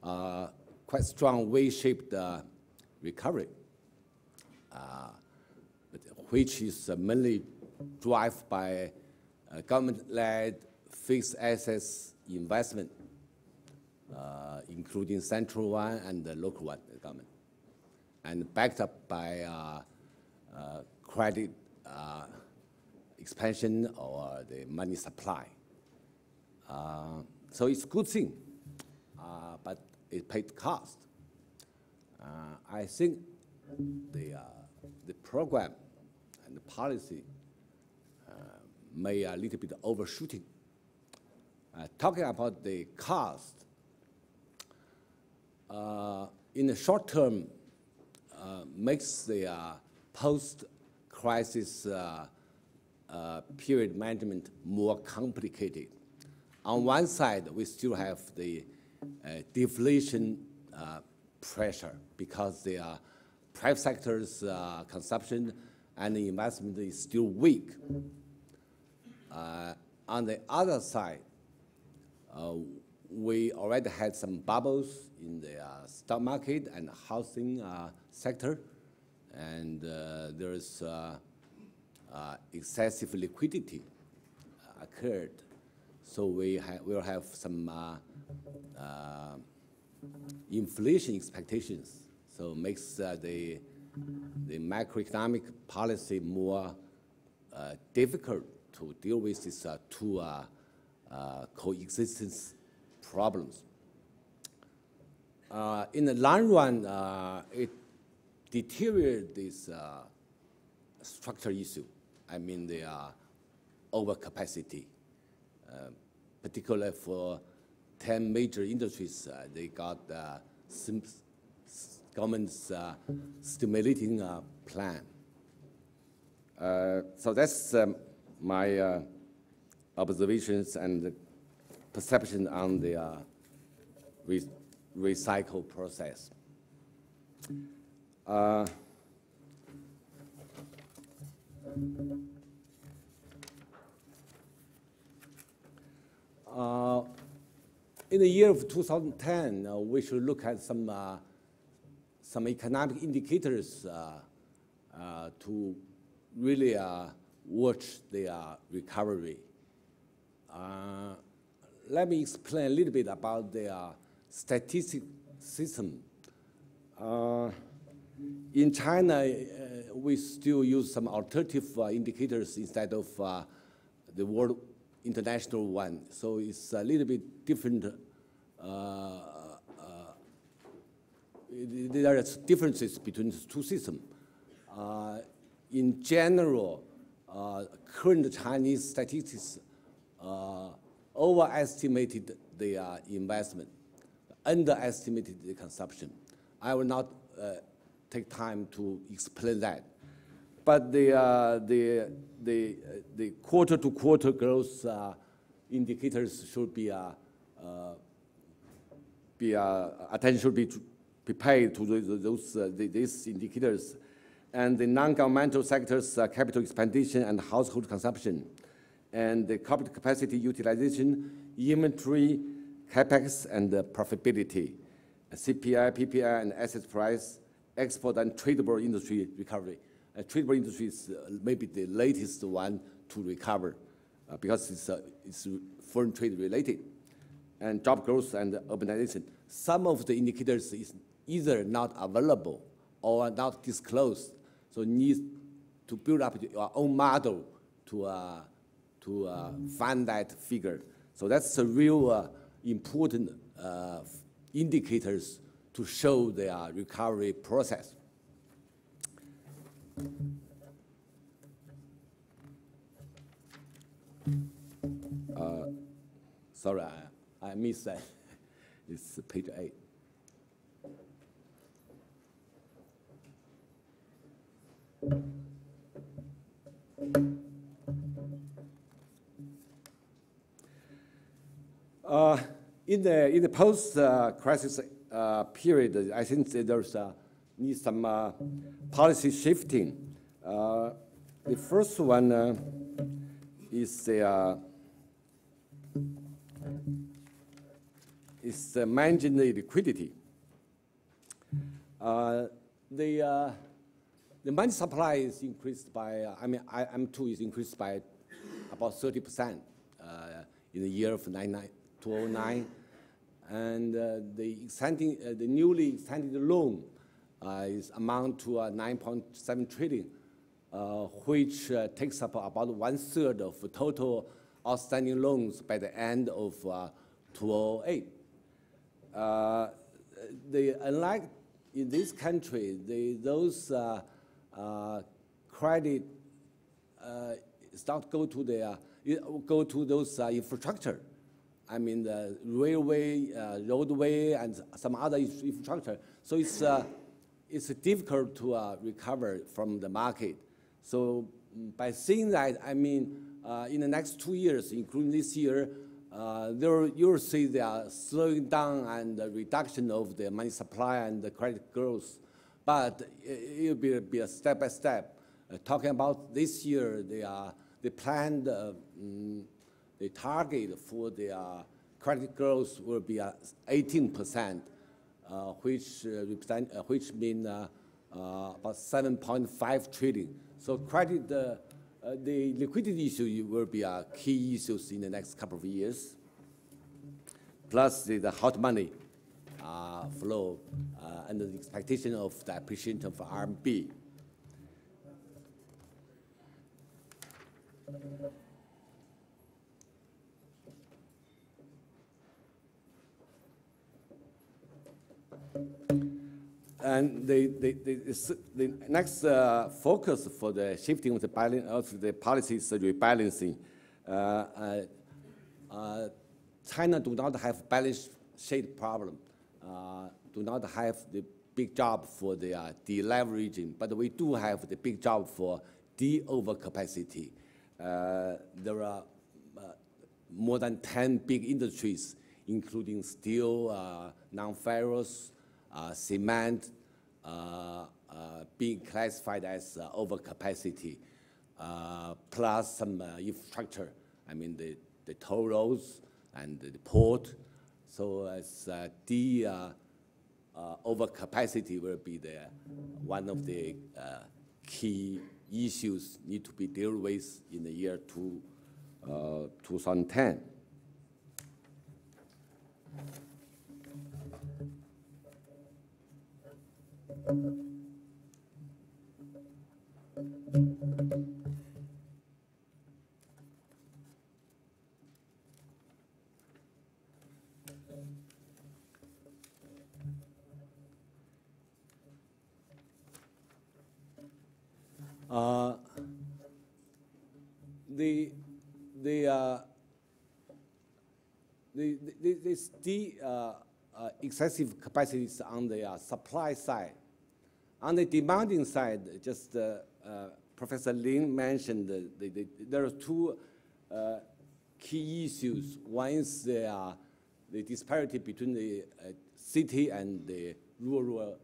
uh, quite strong V-shaped uh, recovery, uh, which is uh, mainly driven by uh, government-led fixed assets investment. Uh, including central one and the local one, the government, and backed up by uh, uh, credit uh, expansion or the money supply. Uh, so it's a good thing, uh, but it paid cost. Uh, I think the, uh, the program and the policy uh, may a little bit overshooting. Uh, talking about the cost, Uh, in the short term, uh, makes the uh, post-crisis uh, uh, period management more complicated. On one side, we still have the uh, deflation uh, pressure, because the uh, private sector's uh, consumption and investment is still weak. Uh, on the other side, uh, we already had some bubbles in the uh, stock market and housing uh, sector, and uh, there is uh, uh, excessive liquidity uh, occurred. So we ha will have some uh, uh, inflation expectations. So makes uh, the the macroeconomic policy more uh, difficult to deal with these uh, two uh, uh, coexistence problems. Uh, in the long run, uh, it deteriorates this uh, structural issue. I mean the uh, overcapacity, uh, particularly for ten major industries. Uh, they got uh, government's uh, stimulating uh, plan. Uh, so that's um, my uh, observations and perception on the uh, re recycle process. Uh, uh, in the year of two thousand ten, uh, we should look at some uh, some economic indicators uh, uh, to really uh, watch the uh, recovery. Uh, let me explain a little bit about the uh, statistic system. Uh, in China, uh, we still use some alternative uh, indicators instead of uh, the world international one. So it's a little bit different. Uh, uh, there are differences between the two systems. Uh, in general, uh, current Chinese statistics uh, overestimated the uh, investment, underestimated the consumption. I will not uh, take time to explain that, but the uh, the the uh, the quarter-to-quarter growth uh, indicators should be uh, uh, be uh, attention should be be paid to the, those uh, the, these indicators, and the non-governmental sectors' uh, capital expansion and household consumption, and the corporate capacity utilization, inventory, capex, and uh, profitability, C P I, P P I, and asset price, export and tradable industry recovery. Uh, tradable industry is uh, maybe the latest one to recover uh, because it's, uh, it's foreign trade related. And job growth and urbanization. Some of the indicators is either not available or not disclosed, so need to build up your own model to, uh, to uh, find that figure. So that's a real uh, important uh, indicators to show the uh, recovery process. Uh, sorry, I, I missed that. It's page eight. Uh, in the in the post-crisis uh, uh, period, I think there's uh, need some uh, policy shifting. Uh, the first one uh, is the uh, is uh, managing the liquidity. Uh, the uh, the money supply is increased by uh, I mean I M two is increased by about thirty percent uh, in the year of two thousand nine, and uh, the extending uh, the newly extended loan uh, is amount to uh, nine point seven trillion, uh, which uh, takes up about one third of the total outstanding loans by the end of uh, two thousand eight. Uh, they, unlike in this country, they, those uh, uh, credit uh, don't go to the uh, go to those uh, infrastructure. I mean the railway, uh, roadway, and some other infrastructure. So it's uh, it's difficult to uh, recover from the market. So by saying that, I mean uh, in the next two years, including this year, uh, there you'll see the slowing down and the reduction of the money supply and the credit growth. But it'll be, be a step by step. Uh, talking about this year, they uh, they planned. Uh, um, The target for the uh, credit growth will be uh, eighteen percent, uh, which uh, represent, uh, which mean uh, uh, about seven point five trillion. So credit uh, Uh, the liquidity issue will be a key issues in the next couple of years. Plus the, the hot money uh, flow uh, and the expectation of the appreciation of R M B. And the, the, the, the next uh, focus for the shifting of the, balance, of the policy is rebalancing. Uh, uh, uh, China do not have balance sheet problem, uh, do not have the big job for the uh, deleveraging, but we do have the big job for de-overcapacity. Uh, there are uh, more than ten big industries, including steel, uh, non-ferrous, Uh, cement uh, uh, being classified as uh, overcapacity, uh, plus some uh, infrastructure. I mean the, the toll roads and the port. So as uh, the uh, uh, overcapacity will be the one of the uh, key issues need to be dealt with in the year two, uh, twenty ten. Uh, the the uh, the the this the uh, uh, excessive capacities on the uh, supply side. On the demanding side, just uh, uh, Professor Lin mentioned the, the, the, there are two uh, key issues. One is the, uh, the disparity between the uh, city and the rural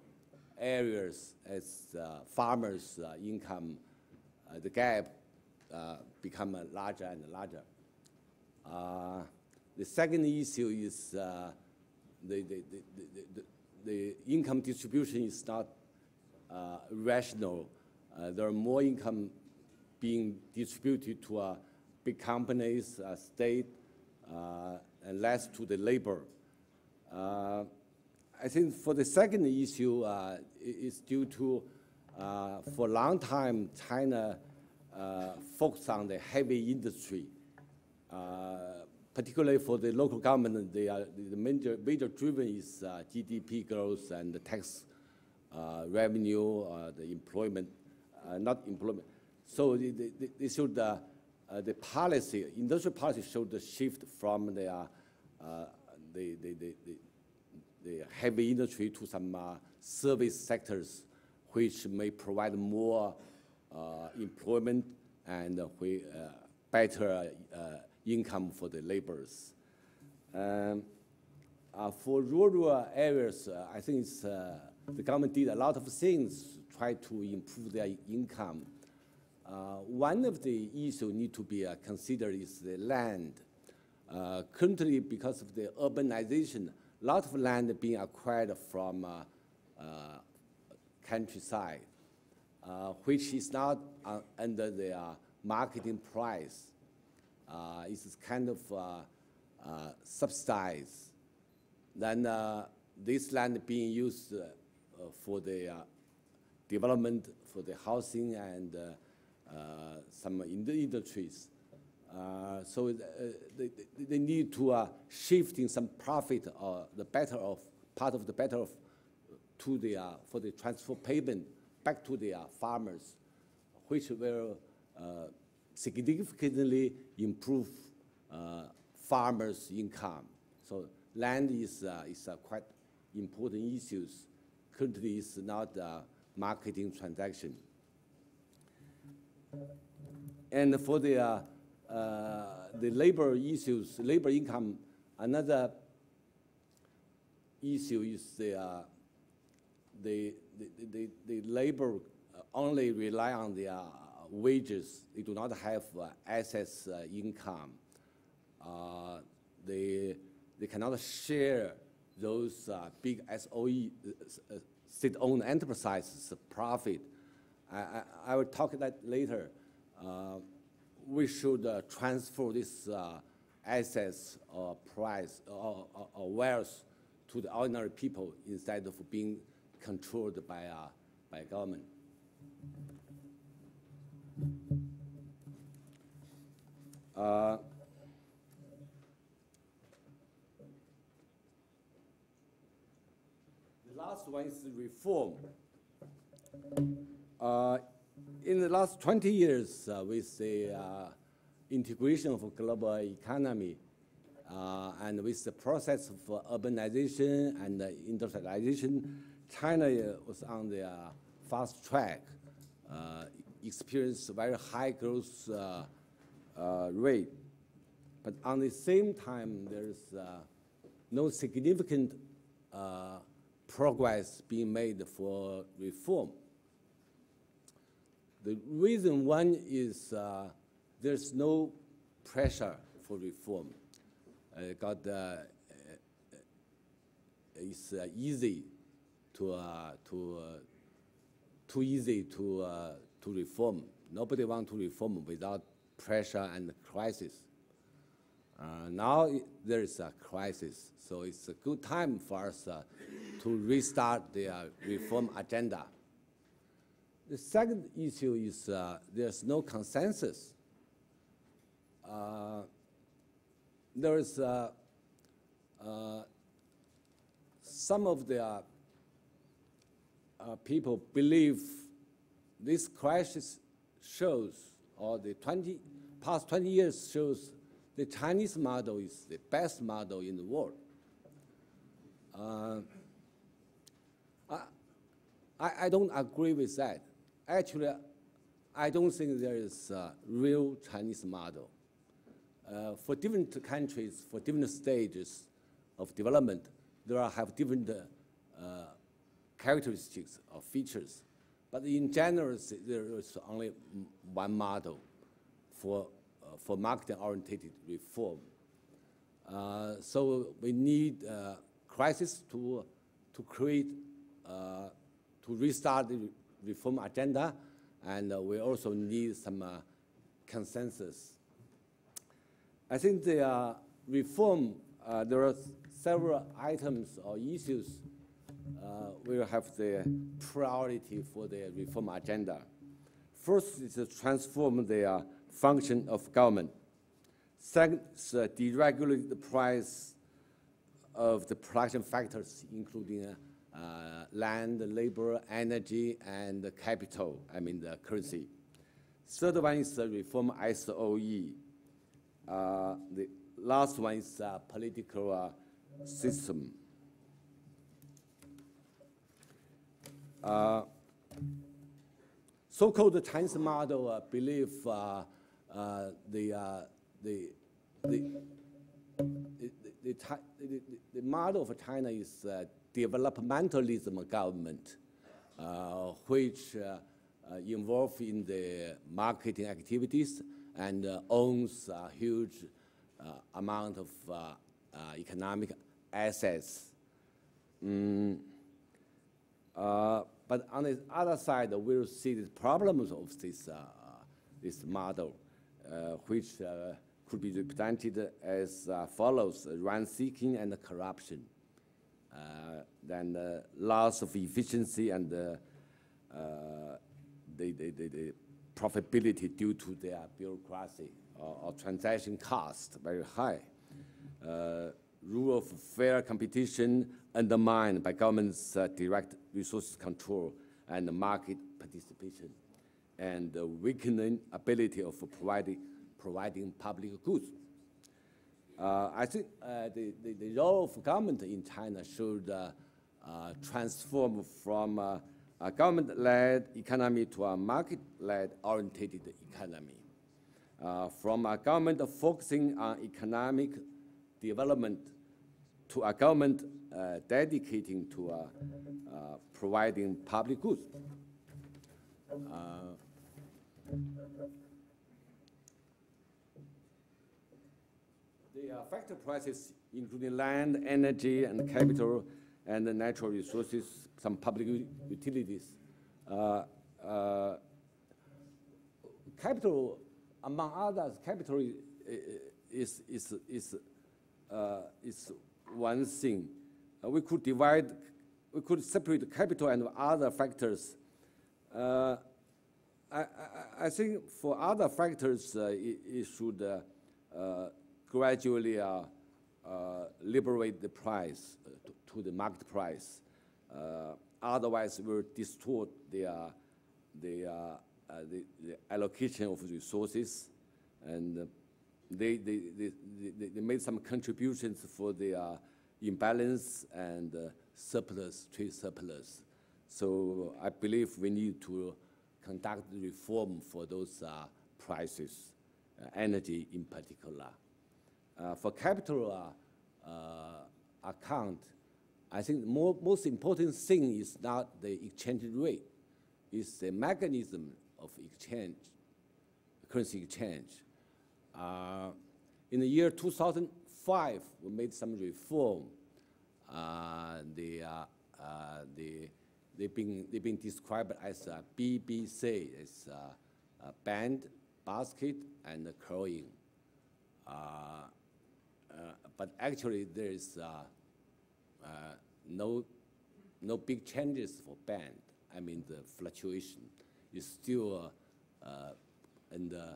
areas as uh, farmers' uh, income, uh, the gap uh, become uh, larger and larger. Uh, the second issue is uh, the, the, the, the, the, the income distribution is not Uh, rational. Uh, there are more income being distributed to uh, big companies, uh, state, uh, and less to the labor. Uh, I think for the second issue, uh, it's due to, uh, for a long time, China uh, focused on the heavy industry, uh, particularly for the local government. They are, the major, major driven is uh, G D P growth and the tax Uh, revenue, uh, the employment, uh, not employment. So they, they, they should, uh, uh, the policy, industrial policy should shift from the, uh, uh, the, the, the, the heavy industry to some uh, service sectors which may provide more uh, employment and uh, we, uh, better uh, income for the laborers. Um, uh, for rural areas, uh, I think it's uh, the government did a lot of things, try to improve their income. Uh, one of the issues need to be uh, considered is the land. Uh, currently, because of the urbanization, a lot of land being acquired from uh, uh, countryside, uh, which is not uh, under the uh, marketing price. Uh, it's kind of uh, uh, subsidized. Then uh, this land being used uh, Uh, for the uh, development, for the housing, and uh, uh, some in the industries. Uh, so th uh, they, they need to uh, shift in some profit or uh, the better of, part of the better of, to the, uh, for the transfer payment back to the uh, farmers, which will uh, significantly improve uh, farmers' income. So land is, uh, is uh, quite important issues. Currently, it's not a marketing transaction. And for the uh, uh, the labor issues, labor income, another issue is the uh, the, the, the the labor only rely on the uh, wages. They do not have uh, assets uh, income. Uh, they they cannot share those uh, big S O E, uh, uh, state-owned enterprises profit. I, I, I will talk that later. uh, we should uh, transfer this uh, assets or price or, or, or wealth to the ordinary people instead of being controlled by uh, by government. Uh, the last one is reform. Uh, in the last twenty years, uh, with the uh, integration of global economy uh, and with the process of uh, urbanization and uh, industrialization, China was on the uh, fast track, uh, experienced very high growth uh, uh, rate. But at the same time, there's uh, no significant uh, progress being made for reform. The reason one is uh, there's no pressure for reform. Uh, got, uh, it's uh, easy to uh, to uh, too easy to uh, to reform. Nobody wants to reform without pressure and crisis. Uh, now it, there is a crisis, so it's a good time for us uh, to restart the uh, reform agenda. The second issue is uh, there's no consensus. Uh, there is uh, uh, some of the uh, uh, people believe this crisis shows, or the twenty, past twenty years shows the Chinese model is the best model in the world. Uh, I, I don't agree with that. Actually, I don't think there is a real Chinese model. Uh, for different countries, for different stages of development, there are have different uh, characteristics or features. But in general, there is only one model for uh, for market-oriented reform. Uh, so we need uh, crisis to to create uh, to restart the reform agenda, and uh, we also need some uh, consensus. I think the uh, reform, uh, there are several items or issues uh, we will have the priority for the reform agenda. First is to transform the uh, function of government. Second is uh, deregulate the price of the production factors, including uh, Uh, land, labor, energy, and capital, I mean the currency. Third one is the reform S O E. Uh, the last one is the political uh, system. Uh, so-called Chinese model uh, believe uh, uh, the, uh, the, the, the, the, the, the model of China is uh, developmentalism government, uh, which uh, uh, involved in the marketing activities and uh, owns a huge uh, amount of uh, uh, economic assets. Mm. Uh, but on the other side, we'll see the problems of this, uh, this model, uh, which uh, could be represented as uh, follows: rent-seeking and corruption. Uh, then the loss of efficiency and the, uh, the, the, the, the profitability due to their bureaucracy or, or transaction cost very high. Uh, rule of fair competition undermined by government's uh, direct resource control and market participation, and the weakening ability of providing, providing public goods. Uh, I think uh, the, the, the role of government in China should uh, uh, transform from uh, a government-led economy to a market-led orientated economy. Uh, from a government focusing on economic development to a government uh, dedicating to uh, uh, providing public goods. Uh, The uh, factor prices, including land, energy, and capital, and the natural resources, some public utilities, uh, uh, capital, among others, capital is, is, is, uh, is one thing. Uh, we could divide, we could separate capital and other factors. Uh, I, I, I think for other factors, uh, it, it should uh, uh, gradually uh, uh, liberate the price uh, to, to the market price. Uh, otherwise, it will distort the, uh, the, uh, uh, the, the allocation of resources. And uh, they, they, they, they, they made some contributions for the uh, imbalance and uh, surplus, trade surplus. So I believe we need to conduct reform for those uh, prices, uh, energy in particular. Uh, for capital uh, uh, account, I think the more, most important thing is not the exchange rate, it's the mechanism of exchange, currency exchange. Uh, in the year two thousand five, we made some reform. Uh, the, uh, uh, the They've been, they've been described as a B B C, as a, a band, basket, and crowing. Uh, uh, but actually, there is uh, uh, no, no big changes for band. I mean, the fluctuation is still uh, uh, under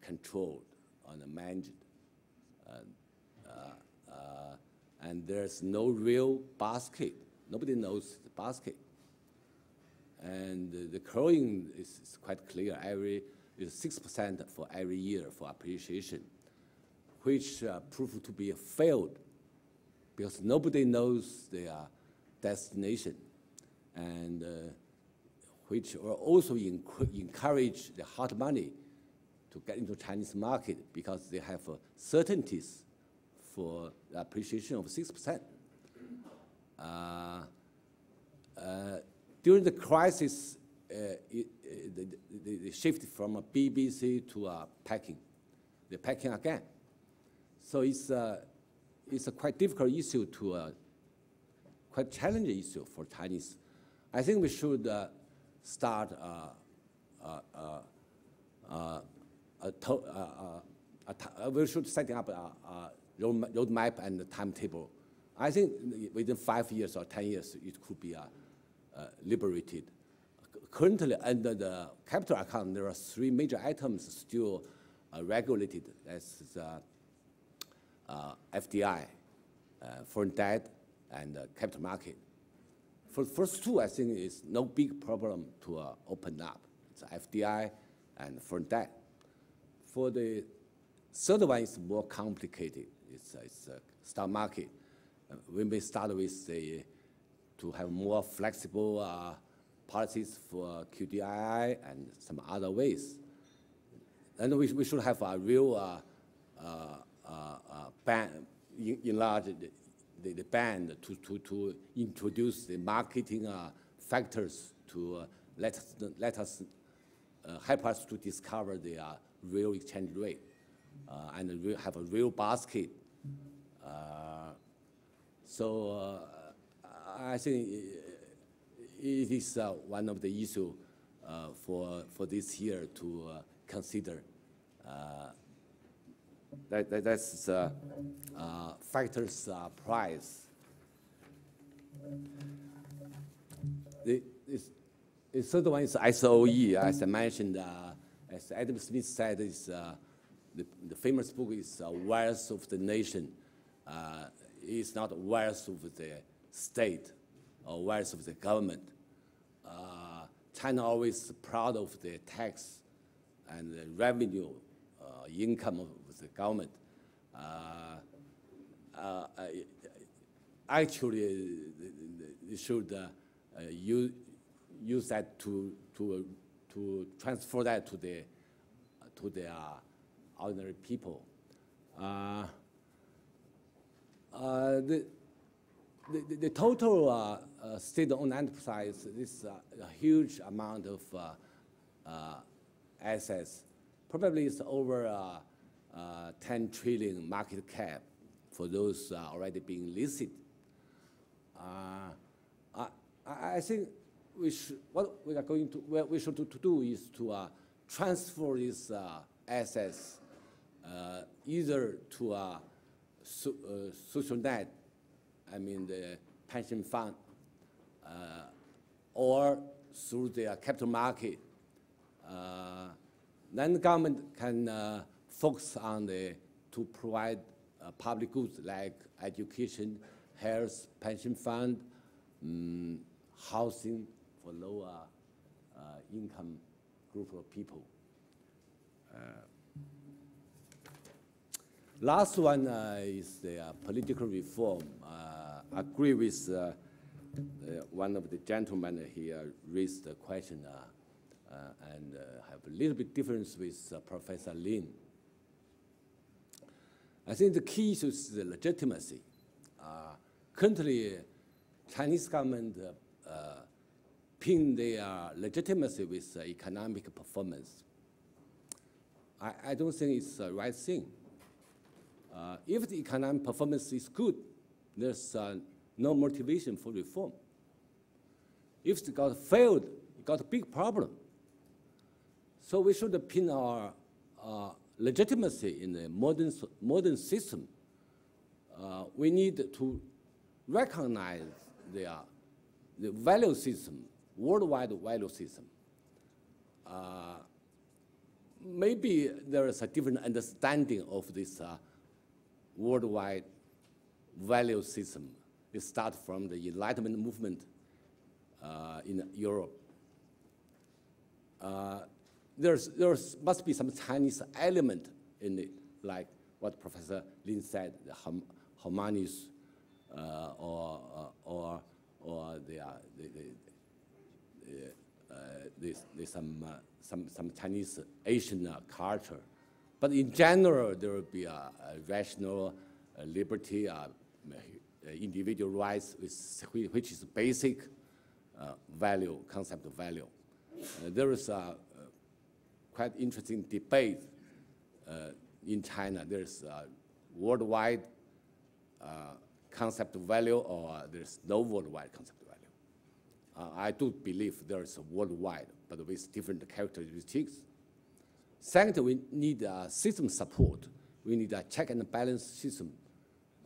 controlled and managed. Uh, uh, uh, and there's no real basket. Nobody knows the basket. And uh, the crowing is, is quite clear. Every is six percent for every year for appreciation, which uh, proved to be a failed because nobody knows their uh, destination, and uh, which will also enc encourage the hard money to get into Chinese market because they have uh, certainties for the appreciation of six percent. Uh, uh, during the crisis, uh, it, it, the, the, the shift from a B B C to a Peking, the Peking again. So it's a, it's a quite difficult issue to a quite challenging issue for Chinese. I think we should uh, start a, a, a, a, a, a, a, we should set up a, a roadmap and a timetable. I think within five years or ten years, it could be uh, uh, liberated. Currently, under the capital account, there are three major items still uh, regulated. That's the uh, F D I, uh, foreign debt, and uh, capital market. For the first two, I think it's no big problem to uh, open up. It's F D I and foreign debt. For the third one, it's more complicated. It's, uh, it's uh, stock market. Uh, we may start with the, to have more flexible uh, policies for Q D I I and some other ways. And we, we should have a real uh, uh, uh, ban, enlarge the, the, the ban to, to, to introduce the marketing uh, factors to uh, let us, let us uh, help us to discover the uh, real exchange rate uh, and have a real basket. Uh, So uh, I think it is uh, one of the issues uh, for for this year to uh, consider. Uh, that, that that's uh, uh, factors uh, price. The, the third one is S O E. As I mentioned, uh, as Adam Smith said, is uh, the, the famous book is uh, Wealth of the Nation. Uh, It's not wealth of the state or wealth of the government. Uh, China always proud of the tax and the revenue uh, income of the government. Uh, uh, actually, they should uh, use, use that to to to transfer that to the to the uh, ordinary people. Uh, Uh, the, the, the total uh, uh, state-owned enterprise is uh, a huge amount of uh, uh, assets. Probably it's over uh, uh, ten trillion market cap for those uh, already being listed. Uh, I, I think we should, what we are going to, what we should do, to do is to uh, transfer these uh, assets uh, either to a so, uh, social net, I mean the pension fund, uh, or through the uh, capital market. Uh, then the government can uh, focus on the, to provide uh, public goods like education, health, pension fund, um, housing for lower uh, income group of people. Uh, last one uh, is the uh, political reform. Uh, I agree with uh, the, one of the gentlemen here raised the question uh, uh, and uh, have a little bit difference with uh, Professor Lin. I think the key issue is the legitimacy. Uh, currently, Chinese government uh, uh, pin their uh, legitimacy with uh, economic performance. I, I don't think it's the right thing. Uh, if the economic performance is good, there's uh, no motivation for reform. If it got failed, it got a big problem. So we should pin our uh, legitimacy in the modern, modern system. Uh, we need to recognize the, uh, the value system, worldwide value system. Uh, maybe there is a different understanding of this uh, worldwide value system. It starts from the Enlightenment movement uh, in Europe. Uh, There's, there must be some Chinese element in it, like what Professor Lin said, the hum, humanities uh, or, or, or the, uh, the, the, uh, the, the some, uh, some, some Chinese Asian uh, culture. But in general, there will be a, a rational a liberty, a, a individual rights, which, which is basic uh, value, concept of value. Uh, there is a quite interesting debate uh, in China. There's a worldwide uh, concept of value, or there's no worldwide concept of value. Uh, I do believe there's a worldwide, but with different characteristics. Second, we need uh, system support. We need a check and balance system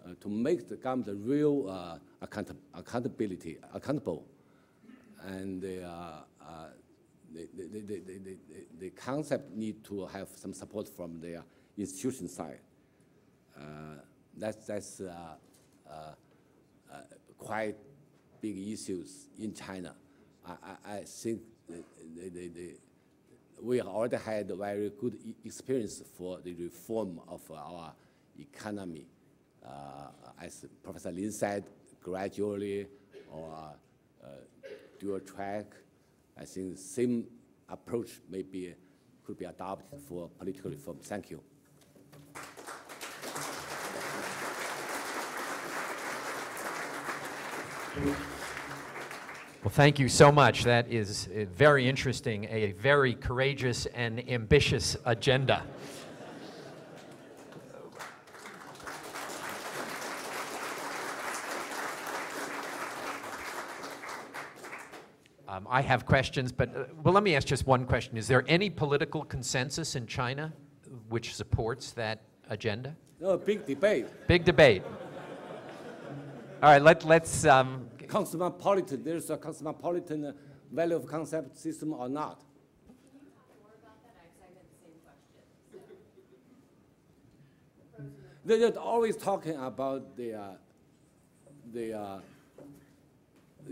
uh, to make the government real uh, account accountability accountable, and uh, uh, The, the, the, the, the concept need to have some support from the institution side. Uh, that's that's uh, uh, uh, quite big issues in China. I, I, I think the, the, the, the, we already had a very good experience for the reform of our economy. Uh, as Professor Lin said, gradually or uh, dual track. I think the same approach maybe could be adopted for political reform. Thank you. Well, thank you so much. That is very interesting, a very courageous and ambitious agenda. Um, I have questions, but uh, well, let me ask just one question. Is there any political consensus in China which supports that agenda? No, big debate. Big debate. All right, let, let's... Um, cosmopolitan, there's a cosmopolitan value of concept system or not. Can you talk more about that? I excited the same question. They're always talking about the... Uh, the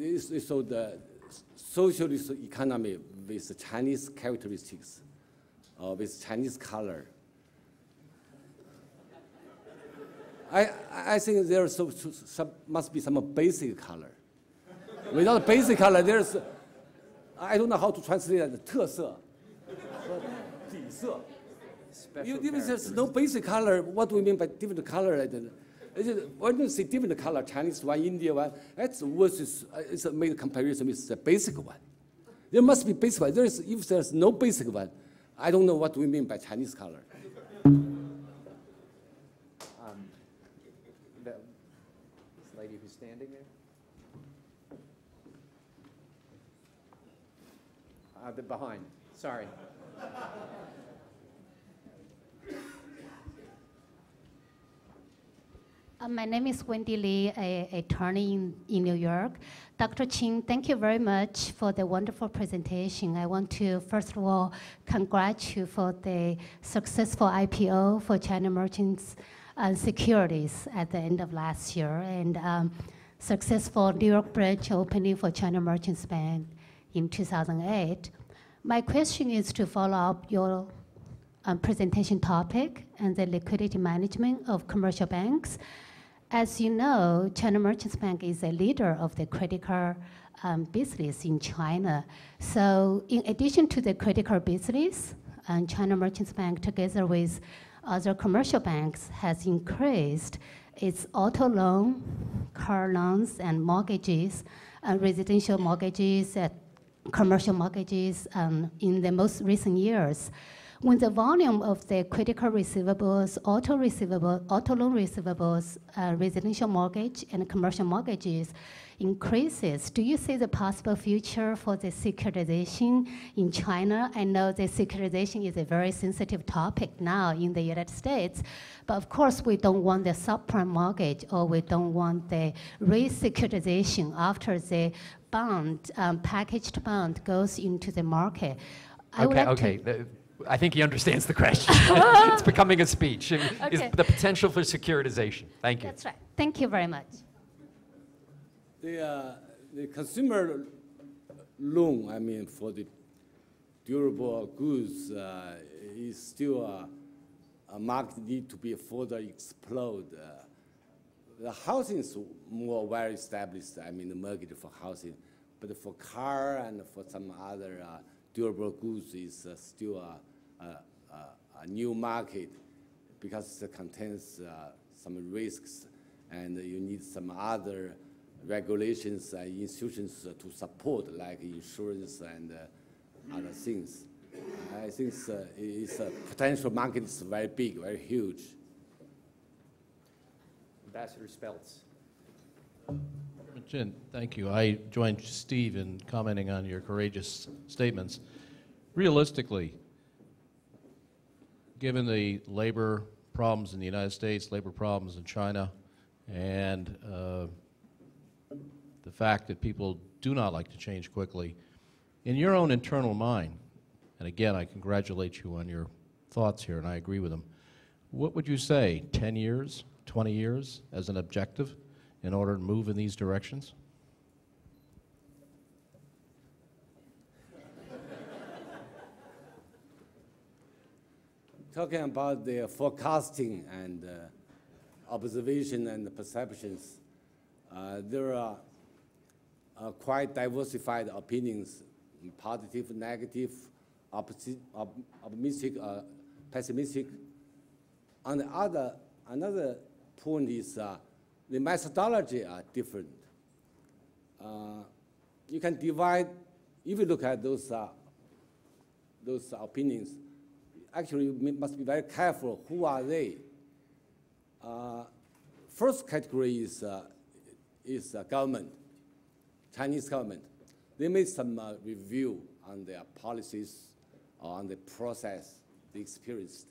uh, so the... socialist economy with Chinese characteristics, uh, with Chinese color. I, I think there so, so, so, must be some basic color. Without basic color, there's, I don't know how to translate that, 特色, 底色. You, if there's no basic color, what do we mean by different color? When you see different color, Chinese one, Indian one, that's versus, it's a made comparison with the basic one. There must be basic one. There's, if there's no basic one, I don't know what we mean by Chinese color. Um, the, this lady who's standing there? Uh, the behind, sorry. Uh, my name is Wendy Lee, a attorney in, in New York. Doctor Qin, thank you very much for the wonderful presentation. I want to, first of all, congratulate you for the successful I P O for China Merchants uh, Securities at the end of last year, and um, successful New York branch opening for China Merchants Bank in two thousand eight. My question is to follow up your um, presentation topic and the liquidity management of commercial banks. As you know, China Merchants Bank is a leader of the credit card um, business in China. So in addition to the credit card business, um, China Merchants Bank, together with other commercial banks, has increased its auto loan, car loans, and mortgages, uh, residential mortgages, uh, commercial mortgages um, in the most recent years. When the volume of the credit card receivables, auto receivable, auto loan receivables, uh, residential mortgage, and commercial mortgages increases, do you see the possible future for the securitization in China? I know the securitization is a very sensitive topic now in the United States, but of course we don't want the subprime mortgage, or we don't want the re-securitization after the bond, um, packaged bond, goes into the market. I okay, like okay. To I think he understands the question. It's becoming a speech. Okay. Is the potential for securitization. Thank you. That's right. Thank you very much. The, uh, the consumer loan, I mean, for the durable goods uh, is still a, a market need to be further explored. Uh, the housing is more well established, I mean, the market for housing. But for car and for some other uh, durable goods is uh, still a, a, a, a new market because it contains uh, some risks, and you need some other regulations and uh, institutions uh, to support, like insurance and uh, other things. I think uh, it's a potential market is very big, very huge. Ambassador Speltz. Jin, thank you. I joined Steve in commenting on your courageous statements. Realistically, given the labor problems in the United States, labor problems in China, and uh, the fact that people do not like to change quickly, in your own internal mind, and again, I congratulate you on your thoughts here, and I agree with them, what would you say, ten years, twenty years, as an objective, in order to move in these directions? Talking about the forecasting and uh, observation and the perceptions, uh, there are uh, quite diversified opinions, positive, negative, opposite, op optimistic, uh, pessimistic. On the other, another point is uh, the methodology are different. Uh, you can divide, if you look at those, uh, those opinions, actually you must be very careful, who are they? Uh, first category is, uh, is uh, government, Chinese government. They made some uh, review on their policies, on the process they experienced.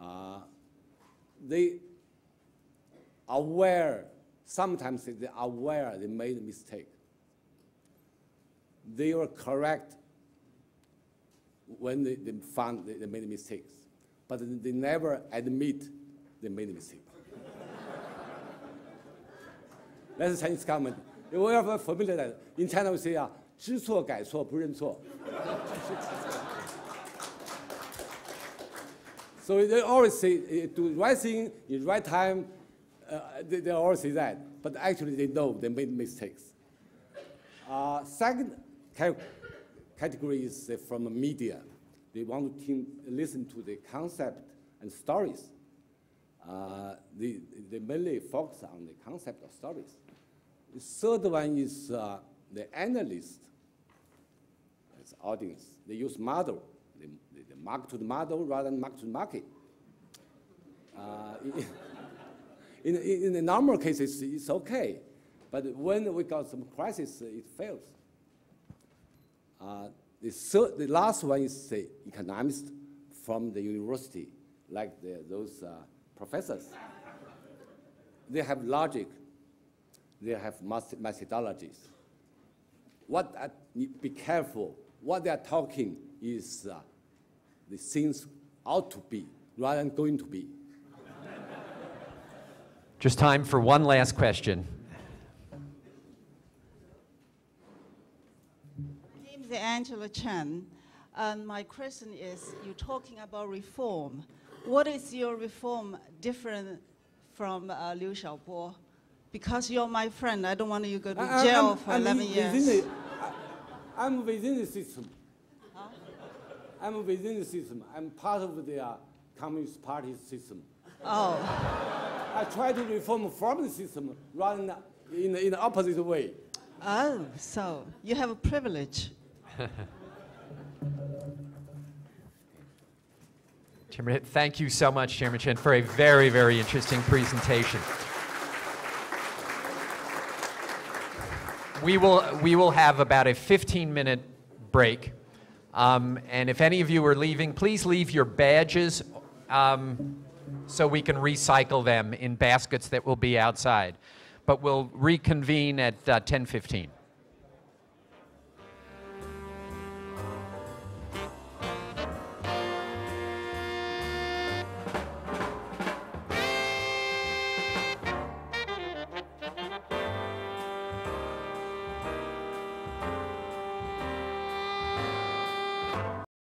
Uh, they aware, sometimes they're aware they made a mistake. They were correct when they, they found they, they made mistakes, but they never admit they made a mistake. That's the Chinese government. We are familiar with that. In China we say, uh, 知错改错不认错. So they always say, do the right thing in the right time. Uh, they, they all say that, but actually they know they made mistakes. Uh, second category is uh, from the media. They want to listen to the concept and stories. Uh, they, they mainly focus on the concept of stories. The third one is uh, the analyst, it's audience. They use model. They, they, they mark to the model rather than mark to the market. Uh, it, In, in, in the normal cases, it's okay, but when we got some crisis, it fails. Uh, The, third, the last one is the economist from the university, like the, those uh, professors. They have logic. They have methodologies. What I, be careful. What they are talking is uh, the things ought to be rather than going to be. Just time for one last question. My name is Angela Chen. And my question is, you're talking about reform. What is your reform different from uh, Liu Xiaobo? Because you're my friend, I don't want you to go to I, jail I'm, for I'm eleven years. Within the, I, I'm within the system. Huh? I'm within the system. I'm part of the uh, Communist Party system. Oh. I try to reform from the system rather than in the, in the opposite way. Oh, so you have a privilege. Chairman, thank you so much, Chairman Chen, for a very, very interesting presentation. We will, we will have about a fifteen minute break. Um, and if any of you are leaving, please leave your badges um, so we can recycle them in baskets that will be outside. But we'll reconvene at uh, ten fifteen.